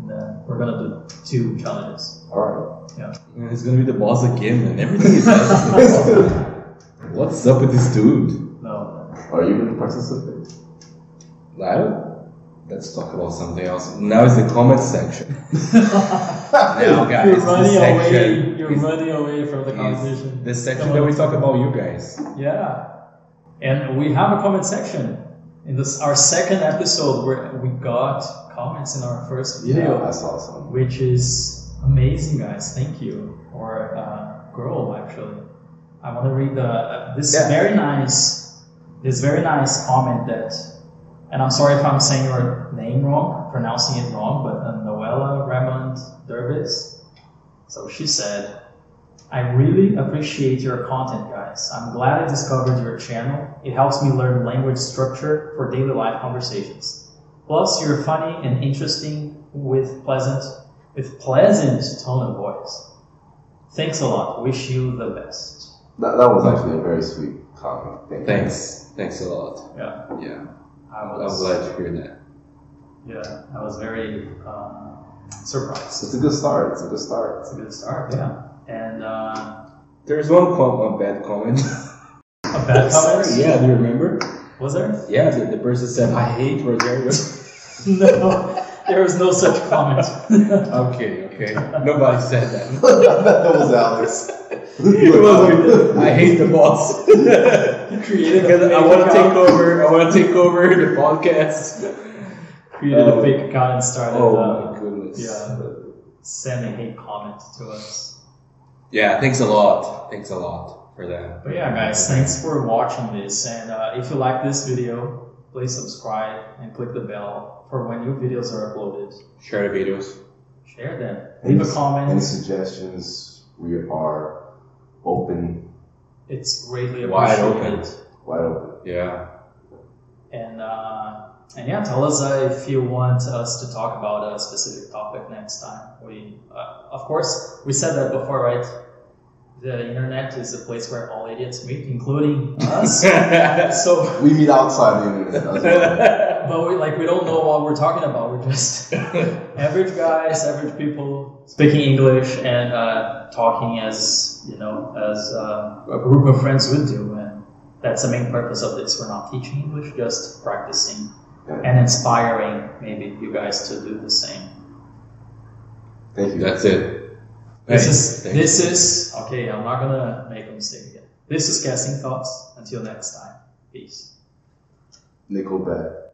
And then we're gonna do two challenges. All right. Yeah. Man, he's gonna be the boss again, and everything is. What's up with this dude? No. Are you gonna participate? No. Let's talk about something else. Now it's the comment section. now, guys, you're running section, away. You're running away from the competition. The section Come that on. We talk about you guys. Yeah, and we have a comment section in this our second episode where we got comments in our first video. Yeah, that's awesome. Which is amazing, guys. Thank you, or uh, girl, actually. I want to read the uh, this yeah. very nice, this very nice comment that. And I'm sorry if I'm saying your name wrong, pronouncing it wrong, but uh, Noella Raymond Dervis. So she said, I really appreciate your content, guys. I'm glad I discovered your channel. It helps me learn language structure for daily life conversations. Plus, you're funny and interesting with pleasant, with pleasant tone of voice. Thanks a lot. Wish you the best. That, that was actually a very sweet comment. Thank Thanks. You. Thanks a lot. Yeah. Yeah. I was, I'm glad to hear that. Yeah, I was very um, surprised. It's a good start. It's a good start. It's a good start, yeah. And uh, there's one com- a bad comment. A bad comment? Yeah, do you remember? Was there? Yeah, the, the person said, I hate Rogerio. No, there was no such comment. okay, okay. Nobody said that. That was Alex. It was, I hate the boss. Created because I want to take over. I want to take over the podcast. Created um, a fake account and started. Oh uh, my goodness! Yeah, sending hate comments to us. Yeah, thanks a lot. Thanks a lot for that. But yeah, guys, thanks for watching this. And uh, if you like this video, please subscribe and click the bell for when new videos are uploaded. Share the videos. Share them. Any, Leave a comment. Any suggestions? We are open. It's greatly appreciated. Wide open. Wide open. Yeah. And uh, and yeah, tell us uh, if you want us to talk about a specific topic next time. We uh, of course we said that before, right? The internet is a place where all idiots meet, including us. So we meet outside the internet as well. But we like we don't know what we're talking about. We're just average guys, average people speaking English and uh, talking as you know as uh, a group of friends would do, and that's the main purpose of this. We're not teaching English, just practicing and inspiring maybe you guys to do the same. Thank you. That's it. This is, Thanks. this is, okay, I'm not gonna make a mistake again. This is Casting Thoughts. Until next time. Peace. Nickelback.